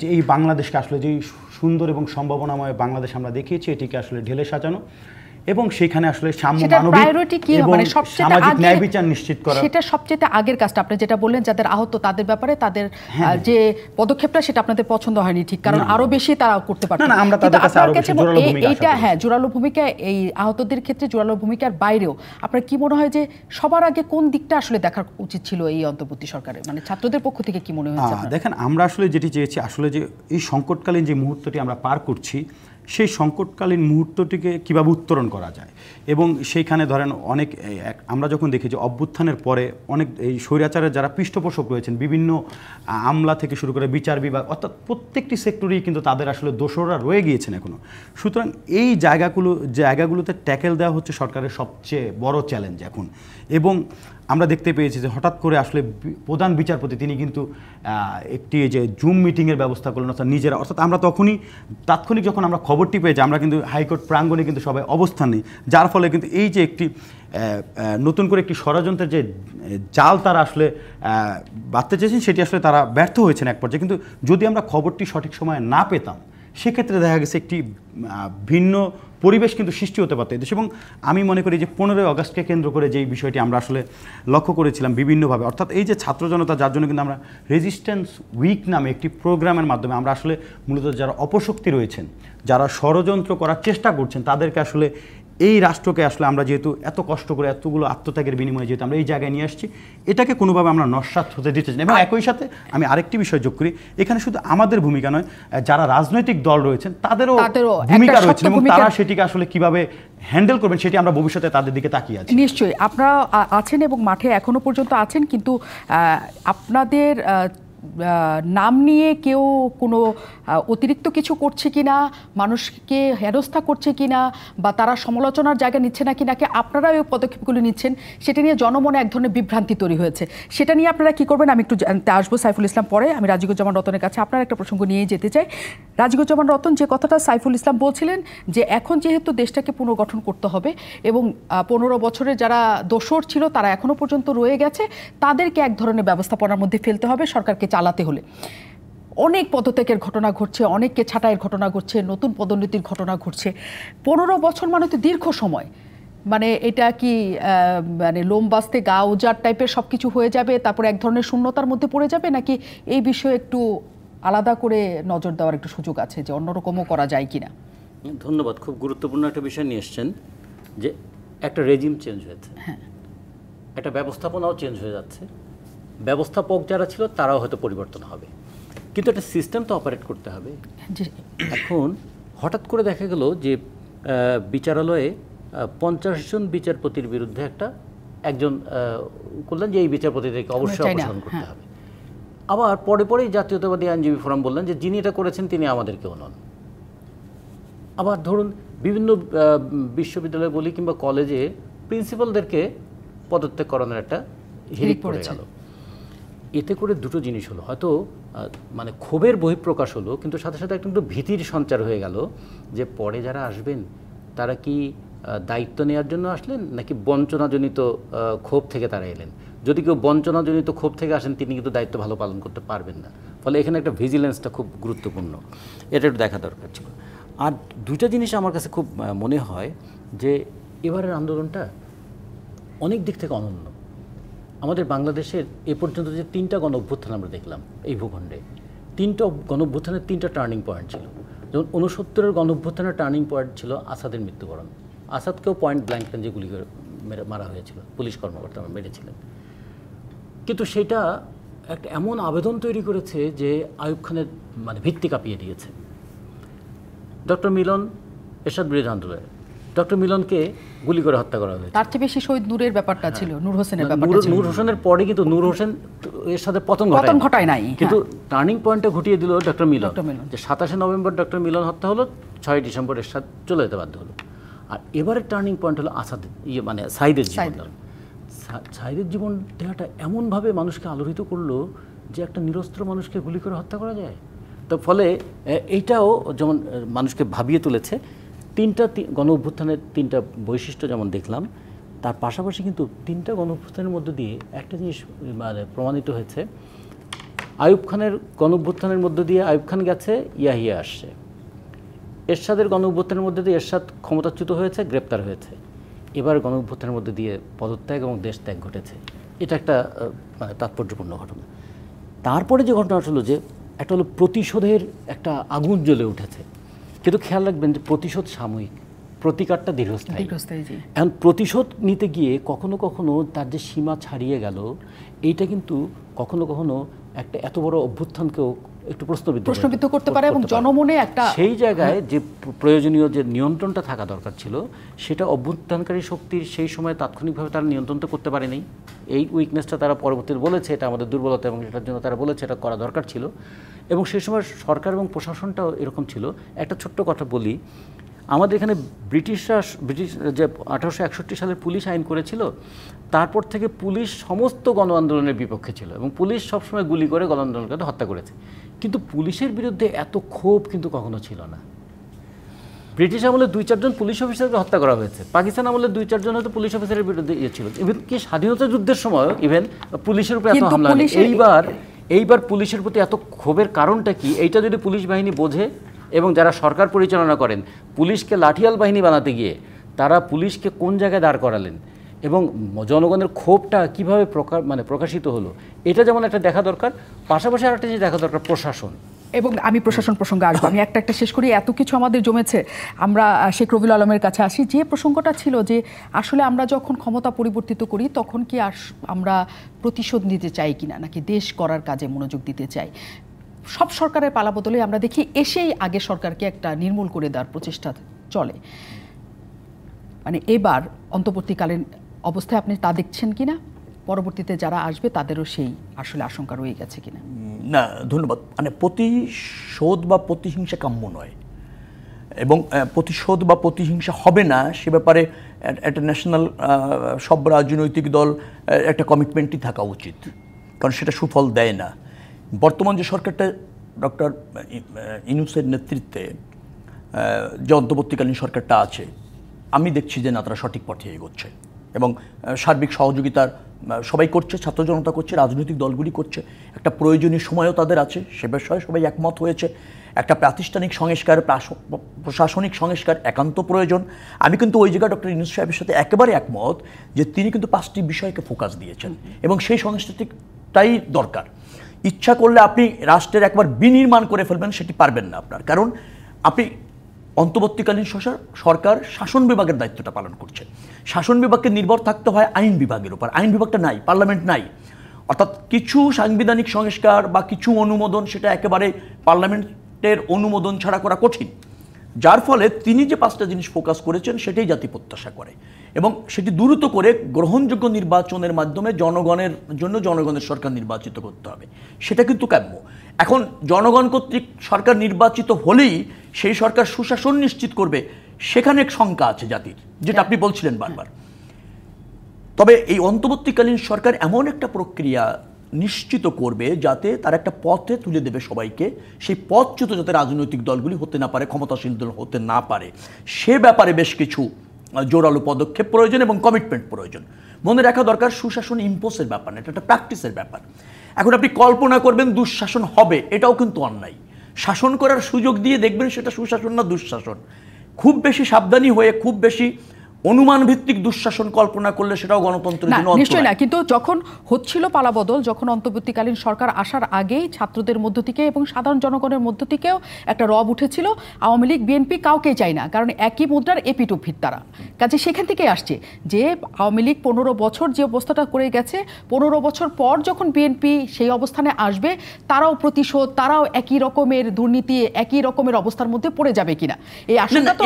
যে এই বাংলাদেশকে আসলে যেই সুন্দর এবং সম্ভাবনাময় বাংলাদেশ আমরা দেখিয়েছি এটিকে আসলে ঢেলে সাজানো, এবং সেখানে আসলে সাম্য, মানবিক এবং সামাজিক ন্যায় বিচার নিশ্চিত করা, সেটা সবচেয়ে আগের কাজটা। আপনি যেটা বললেন যাদের আহত তাদের ব্যাপারে তাদের যে পদক্ষেপটা সেটা আপনাদের পছন্দ হয়নি ঠিক, কারণ আরো বেশি তারা করতে পারতো না, আমরা তাদের কাছে আরো বেশি জোরালো ভূমিকা, এটা হ্যাঁ জোরালো ভূমিকা, এই আহতদের ক্ষেত্রে জোরালো ভূমিকার বাইরেও আপনার কি মনে হয় যে সবার আগে কোন দিকটা আসলে দেখা উচিত ছিল এই অন্তর্বর্তী সরকারের, মানে ছাত্রদের পক্ষ থেকে কি মনে হয়েছে? দেখেন, আমরা আসলে যেটি চেয়েছি আসলে যে এই সংকটকালীন যে মুহূর্তটি আমরা পার করছি সেই সংকটকালীন মুহূর্তটিকে কীভাবে উত্তরণ করা যায়, এবং সেইখানে ধরেন অনেক আমরা যখন দেখি যে অভ্যুত্থানের পরে অনেক এই স্বৈরাচারের যারা পৃষ্ঠপোষক রয়েছেন বিভিন্ন আমলা থেকে শুরু করে বিচার বিভাগ, অর্থাৎ প্রত্যেকটি সেক্টরেই কিন্তু তাদের আসলে দোষরা রয়ে গিয়েছেন এখনও। সুতরাং এই জায়গাগুলোতে ট্যাকেল দেওয়া হচ্ছে সরকারের সবচেয়ে বড় চ্যালেঞ্জ এখন। এবং আমরা দেখতে পেয়েছি যে হঠাৎ করে আসলে প্রধান বিচারপতি তিনি কিন্তু একটি যে জুম মিটিংয়ের ব্যবস্থা করলেন, অর্থাৎ নিজেরা, অর্থাৎ আমরা তখনই তাৎক্ষণিক যখন আমরা খবরটি পেয়েছি আমরা কিন্তু হাইকোর্ট প্রাঙ্গণে কিন্তু সবাই অবস্থান নেই, যার ফলে কিন্তু এই যে একটি নতুন করে একটি ষড়যন্ত্রের যে জাল তারা আসলে বাঁধতে চেয়েছেন সেটি আসলে তারা ব্যর্থ হয়েছেন এক পর্যায়ে। কিন্তু যদি আমরা খবরটি সঠিক সময়ে না পেতাম সেক্ষেত্রে দেখা গেছে একটি ভিন্ন পরিবেশ কিন্তু সৃষ্টি হতে পারত এদেশে। এবং আমি মনে করি যে 15ই আগস্টকে কেন্দ্র করে যেই বিষয়টি আমরা আসলে লক্ষ্য করেছিলাম বিভিন্নভাবে, অর্থাৎ এই যে ছাত্র জনতা, যার জন্য কিন্তু আমরা রেজিস্ট্যান্স উইক নামে একটি প্রোগ্রামের মাধ্যমে আমরা আসলে মূলত যারা অপশক্তি রয়েছেন, যারা ষড়যন্ত্র করার চেষ্টা করছেন তাদেরকে আসলে এই রাষ্ট্রকে আসলে আমরা যেহেতু এত কষ্ট করে এতগুলো আত্মত্যাগের বিনিময়ে যেহেতু আমরা এই জায়গায় নিয়ে আসছি এটাকে কোনোভাবে আমরা নস্বাত হতে দিতে চাই। এবং একই সাথে আমি আরেকটি বিষয় যোগ করি, এখানে শুধু আমাদের ভূমিকা নয়, যারা রাজনৈতিক দল রয়েছেন তাদেরও ভূমিকা রয়েছে, এবং তারা সেটিকে আসলে কিভাবে হ্যান্ডেল করবেন সেটি আমরা ভবিষ্যতে তাদের দিকে তাকিয়ে আছি। নিশ্চয়ই আপনারা আছেন এবং মাঠে এখনো পর্যন্ত আছেন, কিন্তু আপনাদের নাম নিয়ে কেউ কোনো অতিরিক্ত কিছু করছে কিনা, মানুষকে হেনস্থা করছে কিনা, বা তারা সমালোচনার জায়গা নিচ্ছে না কিনা, আপনারা ওই পদক্ষেপগুলো নিচ্ছেন, সেটা নিয়ে জনমনে এক ধরনের বিভ্রান্তি তৈরি হয়েছে। সেটা নিয়ে আপনারা কী করবেন আমি একটু জানতে আসবো সাইফুল ইসলাম পরে। আমি রাজেকুজ্জামান রতনের কাছে আপনার একটা প্রসঙ্গ নিয়ে যেতে চাই। রাজেকুজ্জামান রতন, যে কথাটা সাইফুল ইসলাম বলছিলেন যে এখন যেহেতু দেশটাকে পুনর্গঠন করতে হবে এবং 15 বছরে যারা দোষর ছিল তারা এখনও পর্যন্ত রয়ে গেছে, তাদেরকে এক ধরনের ব্যবস্থাপনার মধ্যে ফেলতে হবে সরকারকে চালাতে হলে। অনেক পদত্যাগের ঘটনা ঘটছে, অনেককে ছাঁটাইয়ের ঘটনা ঘটছে, নতুন পদোন্নতির ঘটনা ঘটছে। 15 বছর মানে তো দীর্ঘ সময়, মানে এটা কি মানে লোম বাঁচতে গা উজাড় টাইপের সব কিছু হয়ে যাবে, তারপর এক ধরনের শূন্যতার মধ্যে পড়ে যাবে, নাকি এই বিষয়ে একটু আলাদা করে নজর দেওয়ার একটু সুযোগ আছে যে অন্যরকমও করা যায় কিনা? ধন্যবাদ, খুব গুরুত্বপূর্ণ একটা বিষয় নিয়ে এসছেন যে একটা রেজিম চেঞ্জ হয়েছে, হ্যাঁ, একটা ব্যবস্থাপনাও চেঞ্জ হয়ে যাচ্ছে, ব্যবস্থাপক যারা ছিল তারাও হয়তো পরিবর্তন হবে, কিন্তু একটা সিস্টেম তো অপারেট করতে হবে। এখন হঠাৎ করে দেখা গেল যে বিচারালয়ে 50 জন বিচারপতির বিরুদ্ধে একজন করলেন যে এই বিচারপতিদেরকে অবশ্যই অপসারণ করতে হবে। আবার পরে পরেই জাতীয়তাবাদী আইনজীবী ফোরাম বললেন যে যিনি এটা করেছেন তিনি আমাদের কেউ নন। আবার ধরুন বিভিন্ন বিশ্ববিদ্যালয় বলি কিংবা কলেজে প্রিন্সিপালদেরকে পদত্যাগ করানোর একটা হিড়িক পড়ে গেল। এতে করে দুটো জিনিস হলো, হয়তো মানে ক্ষোভের বহিঃপ্রকাশ হলো, কিন্তু সাথে সাথে একটু ভীতির সঞ্চার হয়ে গেল যে পরে যারা আসবেন তারা কি দায়িত্ব নেওয়ার জন্য আসলেন নাকি বঞ্চনাজনিত ক্ষোভ থেকে তারা এলেন। যদি কেউ বঞ্চনাজনিত ক্ষোভ থেকে আসেন তিনি কিন্তু দায়িত্ব ভালো পালন করতে পারবেন না, ফলে এখানে একটা ভিজিলেন্সটা খুব গুরুত্বপূর্ণ, এটা একটু দেখা দরকার ছিল। আর দুইটা জিনিস আমার কাছে খুব মনে হয় যে এবারের আন্দোলনটা অনেক দিক থেকে অনন্য। আমাদের বাংলাদেশের এ পর্যন্ত যে 3টা গণঅভ্যুত্থান আমরা দেখলাম এই ভূখণ্ডে, 3টা গণঅভ্যুত্থানের 3টা টার্নিং পয়েন্ট ছিল। যেমন 69-এর গণঅভ্যুত্থানের টার্নিং পয়েন্ট ছিল আসাদের মৃত্যুবরণ। আসাদকেও পয়েন্ট ব্ল্যাঙ্ক রেঞ্জে গুলি করে মারা হয়েছিল, পুলিশ কর্মকর্তা মেরেছিলেন, কিন্তু সেটা একটা এমন আবেদন তৈরি করেছে যে আইয়ুব খানের মানে ভিত্তি কাঁপিয়ে দিয়েছে। ডক্টর মিলন এরশাদ বিরোধী আন্দোলনে ডক্টর মিলনকে গুলি করে হত্যা করা হয়েছে। তার চেয়ে বেশি শহীদ নূরের ব্যাপারটা ছিল, নূর হোসেনের ব্যাপারটা ছিল। নূর হোসেনের পরে কিন্তু নূর হোসেন এর সাথে পতন ঘটায় নাই, কিন্তু টার্নিং পয়েন্টটা ঘটিয়ে দিল ডক্টর মিলন। যে 27 নভেম্বর ডক্টর মিলন হত্যা হলো, 6 ডিসেম্বর এরশাদ চলে যেতে বাধ্য হলো। আর এবারের টার্নিং পয়েন্ট হলো আসাদ মানে সাঈদের জীবন। সাঈদের জীবন দেওয়াটা এমনভাবে মানুষকে আলোড়িত করলো যে একটা নিরস্ত্র মানুষকে গুলি করে হত্যা করা যায়। তো ফলে এইটাও যেমন মানুষকে ভাবিয়ে তুলেছে। 3টা গণঅভ্যুত্থানের 3টা বৈশিষ্ট্য যেমন দেখলাম, তার পাশাপাশি কিন্তু 3টা গণঅভ্যুত্থানের মধ্য দিয়ে একটা জিনিস মানে প্রমাণিত হয়েছে। আইয়ুব খানের গণঅভ্যুত্থানের মধ্য দিয়ে আইয়ুব খান গেছে, ইয়াহিয়া আসছে। এরশাদের গণঅভ্যুত্থানের মধ্যে দিয়ে এরশাদ ক্ষমতাচ্যুত হয়েছে, গ্রেপ্তার হয়েছে। এবার গণঅভ্যুত্থানের মধ্যে দিয়ে পদত্যাগ এবং দেশ ত্যাগ ঘটেছে। এটা একটা মানে তাৎপর্যপূর্ণ ঘটনা। তারপরে যে ঘটনা হলো যে একটা হলো প্রতিশোধের একটা আগুন জ্বলে উঠেছে, কিন্তু খেয়াল রাখবেন যে প্রতিশোধ সাময়িক, প্রতিকারটা দীর্ঘস্থায়ী। এখন প্রতিশোধ নিতে গিয়ে কখনো কখনো তার যে সীমা ছাড়িয়ে গেল, এইটা কিন্তু কখনো কখনো একটা এত বড় অভ্যুত্থানকেও একটু প্রশ্নবিদ্ধ করতে পারে। এবং জনমনে একটা সেই জায়গায় যে প্রয়োজনীয় যে নিয়ন্ত্রণটা থাকা দরকার ছিল, সেটা অভ্যুত্থানকারী শক্তির সেই সময় তাৎক্ষণিকভাবে তারা নিয়ন্ত্রণটা করতে পারেনি। এই উইকনেসটা তারা পরবর্তীতে বলেছে এটা আমাদের দুর্বলতা, এবং এটার জন্য তারা বলেছে এটা করা দরকার ছিল। এবং সেই সময় সরকার এবং প্রশাসনটাও এরকম ছিল। একটা ছোট্ট কথা বলি, আমাদের এখানে ব্রিটিশ যে 1861 সালের পুলিশ আইন করেছিল, তারপর থেকে পুলিশ সমস্ত গণ আন্দোলনের বিপক্ষে ছিল এবং পুলিশ সবসময় গুলি করে গণ আন্দোলনকে হত্যা করেছে, কিন্তু পুলিশের বিরুদ্ধে এত ক্ষোভ কিন্তু কখনো ছিল না। ব্রিটিশ আমলে 2-4 জন পুলিশ অফিসারকে হত্যা করা হয়েছে, পাকিস্তান আমলে 2-4 জন হয়তো পুলিশ অফিসারের বিরুদ্ধে ইয়ে ছিল, ইভেন কি স্বাধীনতা যুদ্ধের সময় ইভেন পুলিশের উপরে এত হামলা। এইবার পুলিশের প্রতি এত ক্ষোভের কারণটা কি, এইটা যদি পুলিশ বাহিনী বোঝে এবং যারা সরকার পরিচালনা করেন পুলিশকে লাঠিয়াল বাহিনী বানাতে গিয়ে তারা পুলিশকে কোন জায়গায় দাঁড় করালেন এবং জনগণের ক্ষোভটা কীভাবে প্রকাশিত হলো, এটা যেমন একটা দেখা দরকার। পাশাপাশি আরেকটা জিনিস দেখা দরকার, প্রশাসন। এবং আমি প্রশাসন প্রসঙ্গে আসবো, আমি একটা শেষ করি, এত কিছু আমাদের জমেছে। আমরা শেখ রবিউল আলমের কাছে আসি, যে প্রসঙ্গটা ছিল যে আসলে আমরা যখন ক্ষমতা পরিবর্তিত করি তখন কি আমরা প্রতিশোধ নিতে চাই কিনা, নাকি দেশ করার কাজে মনোযোগ দিতে চাই। সব সরকারের পালাবদলে আমরা দেখি এসেই আগে সরকারকে একটা নির্মূল করে দেওয়ার প্রচেষ্টা চলে। মানে এবার অন্তর্বর্তীকালীন অবস্থায় আপনি তা দেখছেন কিনা, পরবর্তীতে যারা আসবে তাদেরও সেই আসলে আশঙ্কা রয়ে গেছে কিনা? না, ধন্যবাদ। মানে প্রতিশোধ বা প্রতিহিংসা কাম্য নয়, এবং প্রতিশোধ বা প্রতিহিংসা হবে না সে ব্যাপারে একটা ন্যাশনাল সব রাজনৈতিক দল একটা কমিটমেন্টই থাকা উচিত, কারণ সেটা সুফল দেয় না। বর্তমান যে সরকারটা ডক্টর ইউনূসের নেতৃত্বে যে অন্তর্বর্তীকালীন সরকারটা আছে, আমি দেখছি যে না, তারা সঠিক পথে এগোচ্ছে এবং সার্বিক সহযোগিতার সবাই করছে, ছাত্র জনতা করছে, রাজনৈতিক দলগুলি করছে, একটা প্রয়োজনীয় সময়ও তাদের আছে, সে বিষয়ে সবাই একমত হয়েছে। একটা প্রাতিষ্ঠানিক সংস্কার, প্রশাসনিক সংস্কার একান্ত প্রয়োজন। আমি কিন্তু ওই জায়গায় ডক্টর ইউনূস সাহেবের সাথে একেবারে একমত যে তিনি কিন্তু 5টি বিষয়কে ফোকাস দিয়েছেন এবং সেই সংস্কারটাই দরকার। ইচ্ছা করলে আপনি রাষ্ট্রের একবার বিনির্মাণ করে ফেলবেন, সেটি পারবেন না আপনার, কারণ আপনি অন্তর্বর্তীকালীন সরকার শাসন বিভাগের দায়িত্বটা পালন করছে। শাসন বিভাগকে নির্ভর থাকতে হয় আইন বিভাগের উপর, আইন বিভাগটা নাই, পার্লামেন্ট নাই। অর্থাৎ কিছু সাংবিধানিক সংস্কার বা কিছু অনুমোদন সেটা একেবারে পার্লামেন্টের অনুমোদন ছাড়া করা কঠিন, যার ফলে তিনি যে 5টা জিনিস ফোকাস করেছেন সেটাই জাতি প্রত্যাশা করে এবং সেটি দ্রুত করে গ্রহণযোগ্য নির্বাচনের মাধ্যমে জনগণের জন্য জনগণের সরকার নির্বাচিত করতে হবে, সেটা কিন্তু কাম্য। এখন জনগণ কর্তৃক সরকার নির্বাচিত হলেই সেই সরকার সুশাসন নিশ্চিত করবে, সেখানে এক শঙ্কা আছে জাতির, যেটা আপনি বলছিলেন বারবার। তবে এই অন্তর্বর্তীকালীন সরকার এমন একটা প্রক্রিয়া নিশ্চিত করবে যাতে তার একটা পথে তুলে দেবে সবাইকে, সেই পথচ্যুত যাতে রাজনৈতিক দলগুলি হতে না পারে, ক্ষমতাসীন দল হতে না পারে, সে ব্যাপারে বেশ কিছু জোরালো পদক্ষেপ প্রয়োজন এবং কমিটমেন্ট প্রয়োজন। মনে রাখা দরকার, সুশাসন ইম্পোসের ব্যাপার না, এটা একটা প্র্যাকটিসের ব্যাপার। এখন আপনি কল্পনা করবেন দুঃশাসন হবে, এটাও কিন্তু অন্যায়। শাসন করার সুযোগ দিয়ে দেখবেন সেটা সুশাসন না দুঃশাসন। খুব বেশি সাবধানী হয়ে খুব বেশি অনুমান ভিত্তিক দুঃশাসন কল্পনা করলে সেটাও গণতন্ত্রের জন্য নিশ্চয়ই না। কিন্তু যখন হচ্ছিল পালাবদল, যখন অন্তর্বর্তীকালীন সরকার আসার আগেই ছাত্রদের মধ্য থেকে এবং সাধারণ জনগণের মধ্য থেকেও একটা রব উঠেছিল, আওয়ামী লীগ বিএনপি কাউকেই চায় না, কারণ একই মুদ্রার এপিটুপির তারা। কাজে সেখান থেকেই আসছে যে আওয়ামী লীগ 15 বছর যে অবস্থাটা করে গেছে, 15 বছর পর যখন বিএনপি সেই অবস্থানে আসবে, তারাও প্রতিশোধ, তারাও একই রকমের দুর্নীতি, একই রকমের অবস্থার মধ্যে পড়ে যাবে কিনা এই আশঙ্কা তো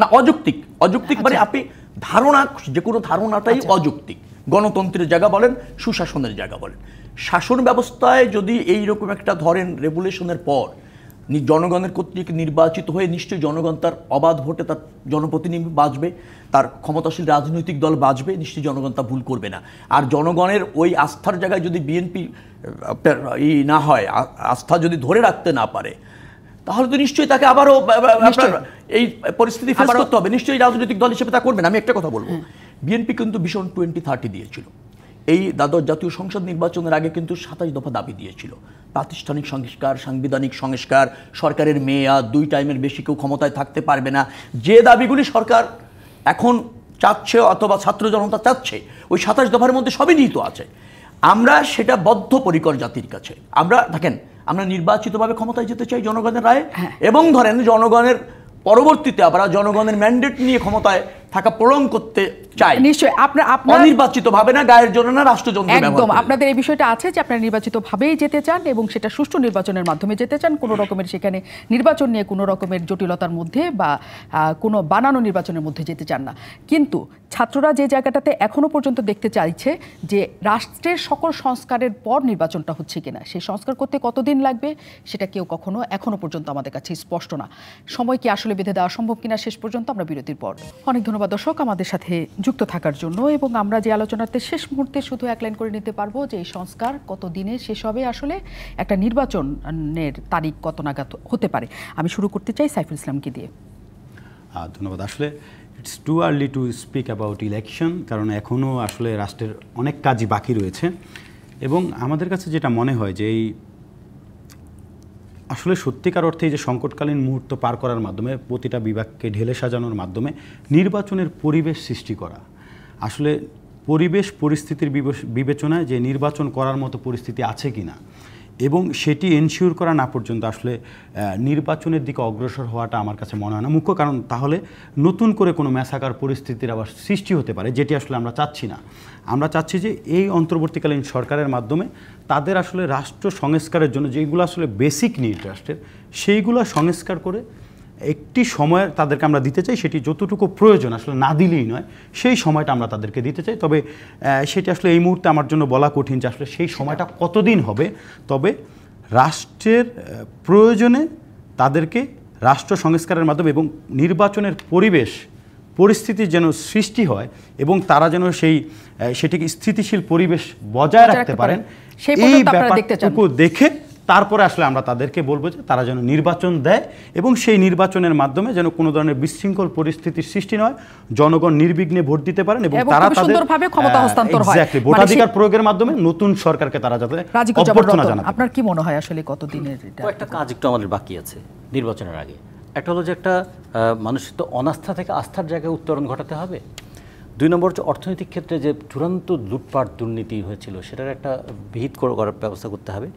না। অযৌক্তিক, অযৌক্তিক মানে আপনি ধারণা, যে কোনো ধারণাটাই অযৌক্তিক। গণতন্ত্রের জায়গা বলেন, সুশাসনের জায়গা বলেন, শাসন ব্যবস্থায় যদি এইরকম একটা ধরেন রেভলিউশনের পর জনগণের কর্তৃক নির্বাচিত হয়ে নিশ্চয়ই জনগণ তার অবাধ ভোটে তার জনপ্রতিনিধি বাঁচবে, তার ক্ষমতাশীল রাজনৈতিক দল বাঁচবে, নিশ্চয়ই জনগণ তা ভুল করবে না। আর জনগণের ওই আস্থার জায়গায় যদি বিএনপি না হয়, আস্থা যদি ধরে রাখতে না পারে, তাহলে তো নিশ্চয়ই তাকে আবারও এই পরিস্থিতি ফেস করতে হবে, নিশ্চয়ই রাজনৈতিক দল হিসেবে তা করবেন। আমি একটা কথা বলবো, বিএনপি কিন্তু ভীষণ 2030 দিয়েছিল, এই দ্বাদশ জাতীয় সংসদ নির্বাচনের আগে কিন্তু 27 দফা দাবি দিয়েছিল, প্রাতিষ্ঠানিক সংস্কার, সাংবিধানিক সংস্কার, সরকারের মেয়াদ 2 টাইমের বেশি কেউ ক্ষমতায় থাকতে পারবে না, যে দাবিগুলি সরকার এখন চাচ্ছে অথবা ছাত্র জনতা চাচ্ছে, ওই 27 দফার মধ্যে সবই নিহিত আছে। আমরা সেটা বদ্ধপরিকর জাতির কাছে। আমরা দেখেন, আমরা নির্বাচিতভাবে ক্ষমতায় যেতে চাই জনগণের রায়ে, এবং ধরেন জনগণের পরবর্তীতে আমরা জনগণের ম্যান্ডেট নিয়ে ক্ষমতায় থাকা পূরণ করতে চাই। নিশ্চয়ই আপনারা নির্বাচিতভাবে না, গায়ের জন্য না, রাষ্ট্রযন্ত্র একদম আপনাদের এই বিষয়টা আছে যে আপনারা নির্বাচিতভাবেই যেতে চান এবং সেটা সুষ্ঠু নির্বাচনের মাধ্যমে যেতে চান, কোনো রকমের সেখানে নির্বাচন নিয়ে কোনো রকমের জটিলতার মধ্যে বা কোনো বানানো নির্বাচনের মধ্যে যেতে চান না। কিন্তু ছাত্ররা যে জায়গাটাতে এখনও পর্যন্ত দেখতে চাইছে যে রাষ্ট্রের সকল সংস্কারের পর নির্বাচনটা হচ্ছে কিনা, সেই সংস্কার করতে কতদিন লাগবে সেটা কেউ কখনো এখনও পর্যন্ত আমাদের কাছে স্পষ্ট না। সময় কি আসলে বেঁধে দেওয়া সম্ভব কিনা শেষ পর্যন্ত, আমরা বিরতির পর। অনেক ধন্যবাদ দর্শক আমাদের সাথে যুক্ত থাকার জন্য। এবং আমরা যে আলোচনাতে শেষ মুহূর্তে শুধু এক লাইন করে নিতে পারবো যে এই সংস্কার কত দিনে শেষ হবে, আসলে একটা নির্বাচনের তারিখ কত নাগাদ হতে পারে। আমি শুরু করতে চাই সাইফুল ইসলামকে দিয়ে। ধন্যবাদ। আসলে it's too early to speak about election, কারণ এখনও আসলে রাষ্ট্রের অনেক কাজই বাকি রয়েছে। এবং আমাদের কাছে যেটা মনে হয় যে এই আসলে সত্যিকার অর্থে যে সংকটকালীন মুহূর্ত পার করার মাধ্যমে, প্রতিটা বিভাগকে ঢেলে সাজানোর মাধ্যমে নির্বাচনের পরিবেশ সৃষ্টি করা, আসলে পরিবেশ পরিস্থিতির বিবেচনায় যে নির্বাচন করার মতো পরিস্থিতি আছে কি না এবং সেটি এনশিওর করা না পর্যন্ত আসলে নির্বাচনের দিকে অগ্রসর হওয়াটা আমার কাছে মনে হয় না মুখ্য কারণ। তাহলে নতুন করে কোনো ম্যাসাকার পরিস্থিতির আবার সৃষ্টি হতে পারে, যেটি আসলে আমরা চাচ্ছি না। আমরা চাচ্ছি যে এই অন্তর্বর্তীকালীন সরকারের মাধ্যমে তাদের আসলে রাষ্ট্র সংস্কারের জন্য যেগুলো আসলে বেসিক নিড রাষ্ট্রের, সেইগুলো সংস্কার করে একটি সময় তাদেরকে আমরা দিতে চাই, সেটি যতটুকু প্রয়োজন আসলে না দিলেই নয়, সেই সময়টা আমরা তাদেরকে দিতে চাই। তবে সেটি আসলে এই মুহূর্তে আমার জন্য বলা কঠিন যে আসলে সেই সময়টা কতদিন হবে। তবে রাষ্ট্রের প্রয়োজনে তাদেরকে রাষ্ট্র সংস্কারের মাধ্যমে এবং নির্বাচনের পরিবেশ পরিস্থিতি যেন সৃষ্টি হয় এবং তারা যেন সেটিকে স্থিতিশীল পরিবেশ বজায় রাখতে পারেন, এই ব্যাপারটুকু দেখে তারপরে আসলে আমরা তাদেরকে বলবো যে তারা যেন নির্বাচন দেয় এবং সেই নির্বাচনের মাধ্যমে যেন কোনো ধরনের বিশৃঙ্খল পরিস্থিতির সৃষ্টি নয়, জনগণ নির্বিঘ্নে ভোট দিতে পারেন এবং তারা সুন্দরভাবে ক্ষমতা হস্তান্তর হয়, এক্স্যাক্টলি ভোটাধিকার প্রয়োগের মাধ্যমে নতুন সরকারকে তারা যাতে অভ্যর্থনা জানায়। আপনার কি মনে হয় আসলে কতদিনের একটা কাজ একটু আমাদের বাকি আছে নির্বাচনের আগে? একটা হলো যে একটা মানুষের তো অনাস্থা থেকে আস্থার জায়গায় উত্তরণ ঘটাতে হবে। দুই নম্বর হচ্ছে অর্থনৈতিক ক্ষেত্রে যে চূড়ান্ত লুটপাট দুর্নীতি হয়েছিল সেটার একটা বিহিত করার ব্যবস্থা করতে হবে।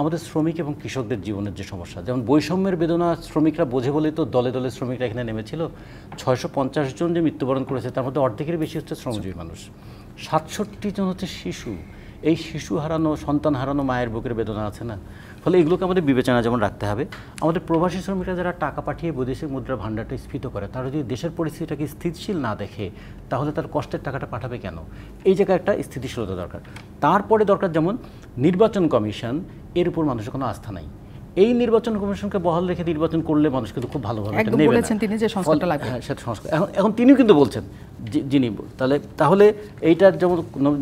আমাদের শ্রমিক এবং কৃষকদের জীবনের যে সমস্যা, যেমন বৈষম্যের বেদনা শ্রমিকরা বোঝে বলেই তো দলে দলে শ্রমিকরা এখানে নেমেছিল। ৬৫০ জন যে মৃত্যুবরণ করেছে তার মধ্যে অর্ধেকের বেশি হচ্ছে শ্রমজীবী মানুষ, ৬৭ জন হচ্ছে শিশু। এই শিশু হারানো, সন্তান হারানো মায়ের বুকের বেদনা আছে না? ফলে এগুলোকে আমাদের বিবেচনা যেমন রাখতে হবে। আমাদের প্রবাসী শ্রমিকরা যারা টাকা পাঠিয়ে বৈদেশিক মুদ্রা ভাণ্ডারটা স্ফীত করে, তারা যদি দেশের পরিস্থিতিটাকে স্থিতিশীল না দেখে তাহলে তার কষ্টের টাকাটা পাঠাবে কেন? এই জায়গায় একটা স্থিতিশীলতা দরকার। তারপরে দরকার যেমন নির্বাচন কমিশন, এর উপর মানুষের কোনো আস্থা নাই। এই নির্বাচন কমিশনকে বহাল রেখে নির্বাচন করলে মানুষ কিন্তু খুব ভালোভাবে এখন তিনিও কিন্তু বলছেন যিনি, তাহলে এইটার যেমন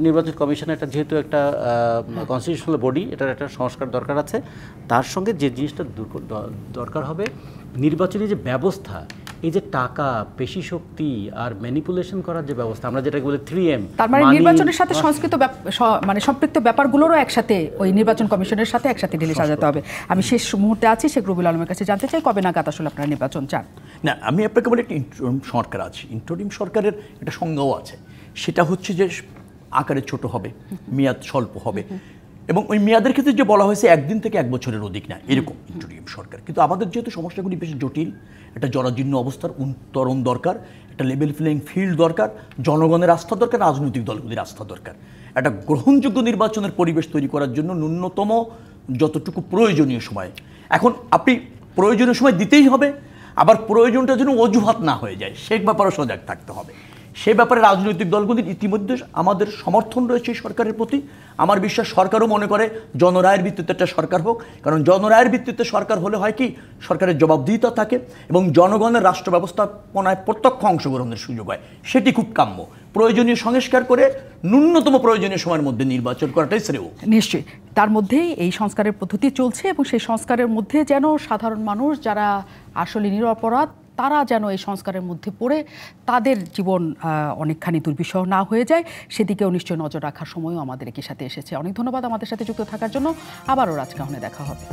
নির্বাচন কমিশন একটা যেহেতু একটা কনস্টিটিউশনাল বডি, এটার একটা সংস্কার দরকার আছে। তার সঙ্গে যে জিনিসটা দরকার হবে নির্বাচনী যে ব্যবস্থা, এই যে টাকা পেশি শক্তি আর ম্যানিপুলেশন করার যে ব্যবস্থা, আমরা যেটাকে বলি 3M, তার মানে নির্বাচনের সাথে সম্পৃক্ত ব্যাপারগুলোরও একসাথে ওই নির্বাচন কমিশনের সাথে একসাথে ঢেলে সাজাতে হবে। আমি শেষ মুহূর্তে আছি, শেখ রবিউল আলমের কাছে জানতে চাই কবে নাগাদ আসলে আপনারা নির্বাচন চান? না, আমি আপনাকে বলি একটা ইন্টারিম সরকার আছে, ইন্টারিম সরকারের একটা সংজ্ঞাও আছে, সেটা হচ্ছে যে আকারে ছোট হবে, মেয়াদ স্বল্প হবে এবং ওই মেয়াদের ক্ষেত্রে যে বলা হয়েছে 1 দিন থেকে 1 বছরের অধিক না, এরকম ইন্টারিম সরকার। কিন্তু আমাদের যেহেতু সমস্যাগুলি বেশ জটিল, একটা জরাজীর্ণ অবস্থার উত্তরণ দরকার, একটা লেভেল প্লেইং ফিল্ড দরকার, জনগণের আস্থা দরকার, রাজনৈতিক দলগুলির আস্থা দরকার, একটা গ্রহণযোগ্য নির্বাচনের পরিবেশ তৈরি করার জন্য ন্যূনতম যতটুকু প্রয়োজনীয় সময়। এখন আপনি প্রয়োজনীয় সময় দিতেই হবে, আবার প্রয়োজনটা যেন অজুহাত না হয়ে যায় সে ব্যাপারে সজাগ থাকতে হবে। সে ব্যাপারে রাজনৈতিক দলগুলির ইতিমধ্যে আমাদের সমর্থন রয়েছে সরকারের প্রতি। আমার বিশ্বাস সরকারও মনে করে জনরায়ের ভিত্তিতে একটা সরকার হোক, কারণ জনরায়ের ভিত্তিতে সরকার হলে হয় কি সরকারের জবাবদিহিতা থাকে এবং জনগণের রাষ্ট্র ব্যবস্থাপনায় প্রত্যক্ষ অংশগ্রহণের সুযোগ হয়, সেটি খুব কাম্য। প্রয়োজনীয় সংস্কার করে ন্যূনতম প্রয়োজনীয় সময়ের মধ্যে নির্বাচন করাটাই শ্রেয়। নিশ্চয়ই তার মধ্যেই এই সংস্কারের পদ্ধতি চলছে এবং সেই সংস্কারের মধ্যে যেন সাধারণ মানুষ যারা আসলে নিরপরাধ তারা যেন এই সংস্কারের মধ্যে পড়ে তাদের জীবন অনেকখানি দুর্বিষহ না হয়ে যায় সেদিকেও নিশ্চয় নজর রাখার সময়ও আমাদের একই সাথে এসেছে। অনেক ধন্যবাদ আমাদের সাথে যুক্ত থাকার জন্য। আবারও রাজকাহনে দেখা হবে।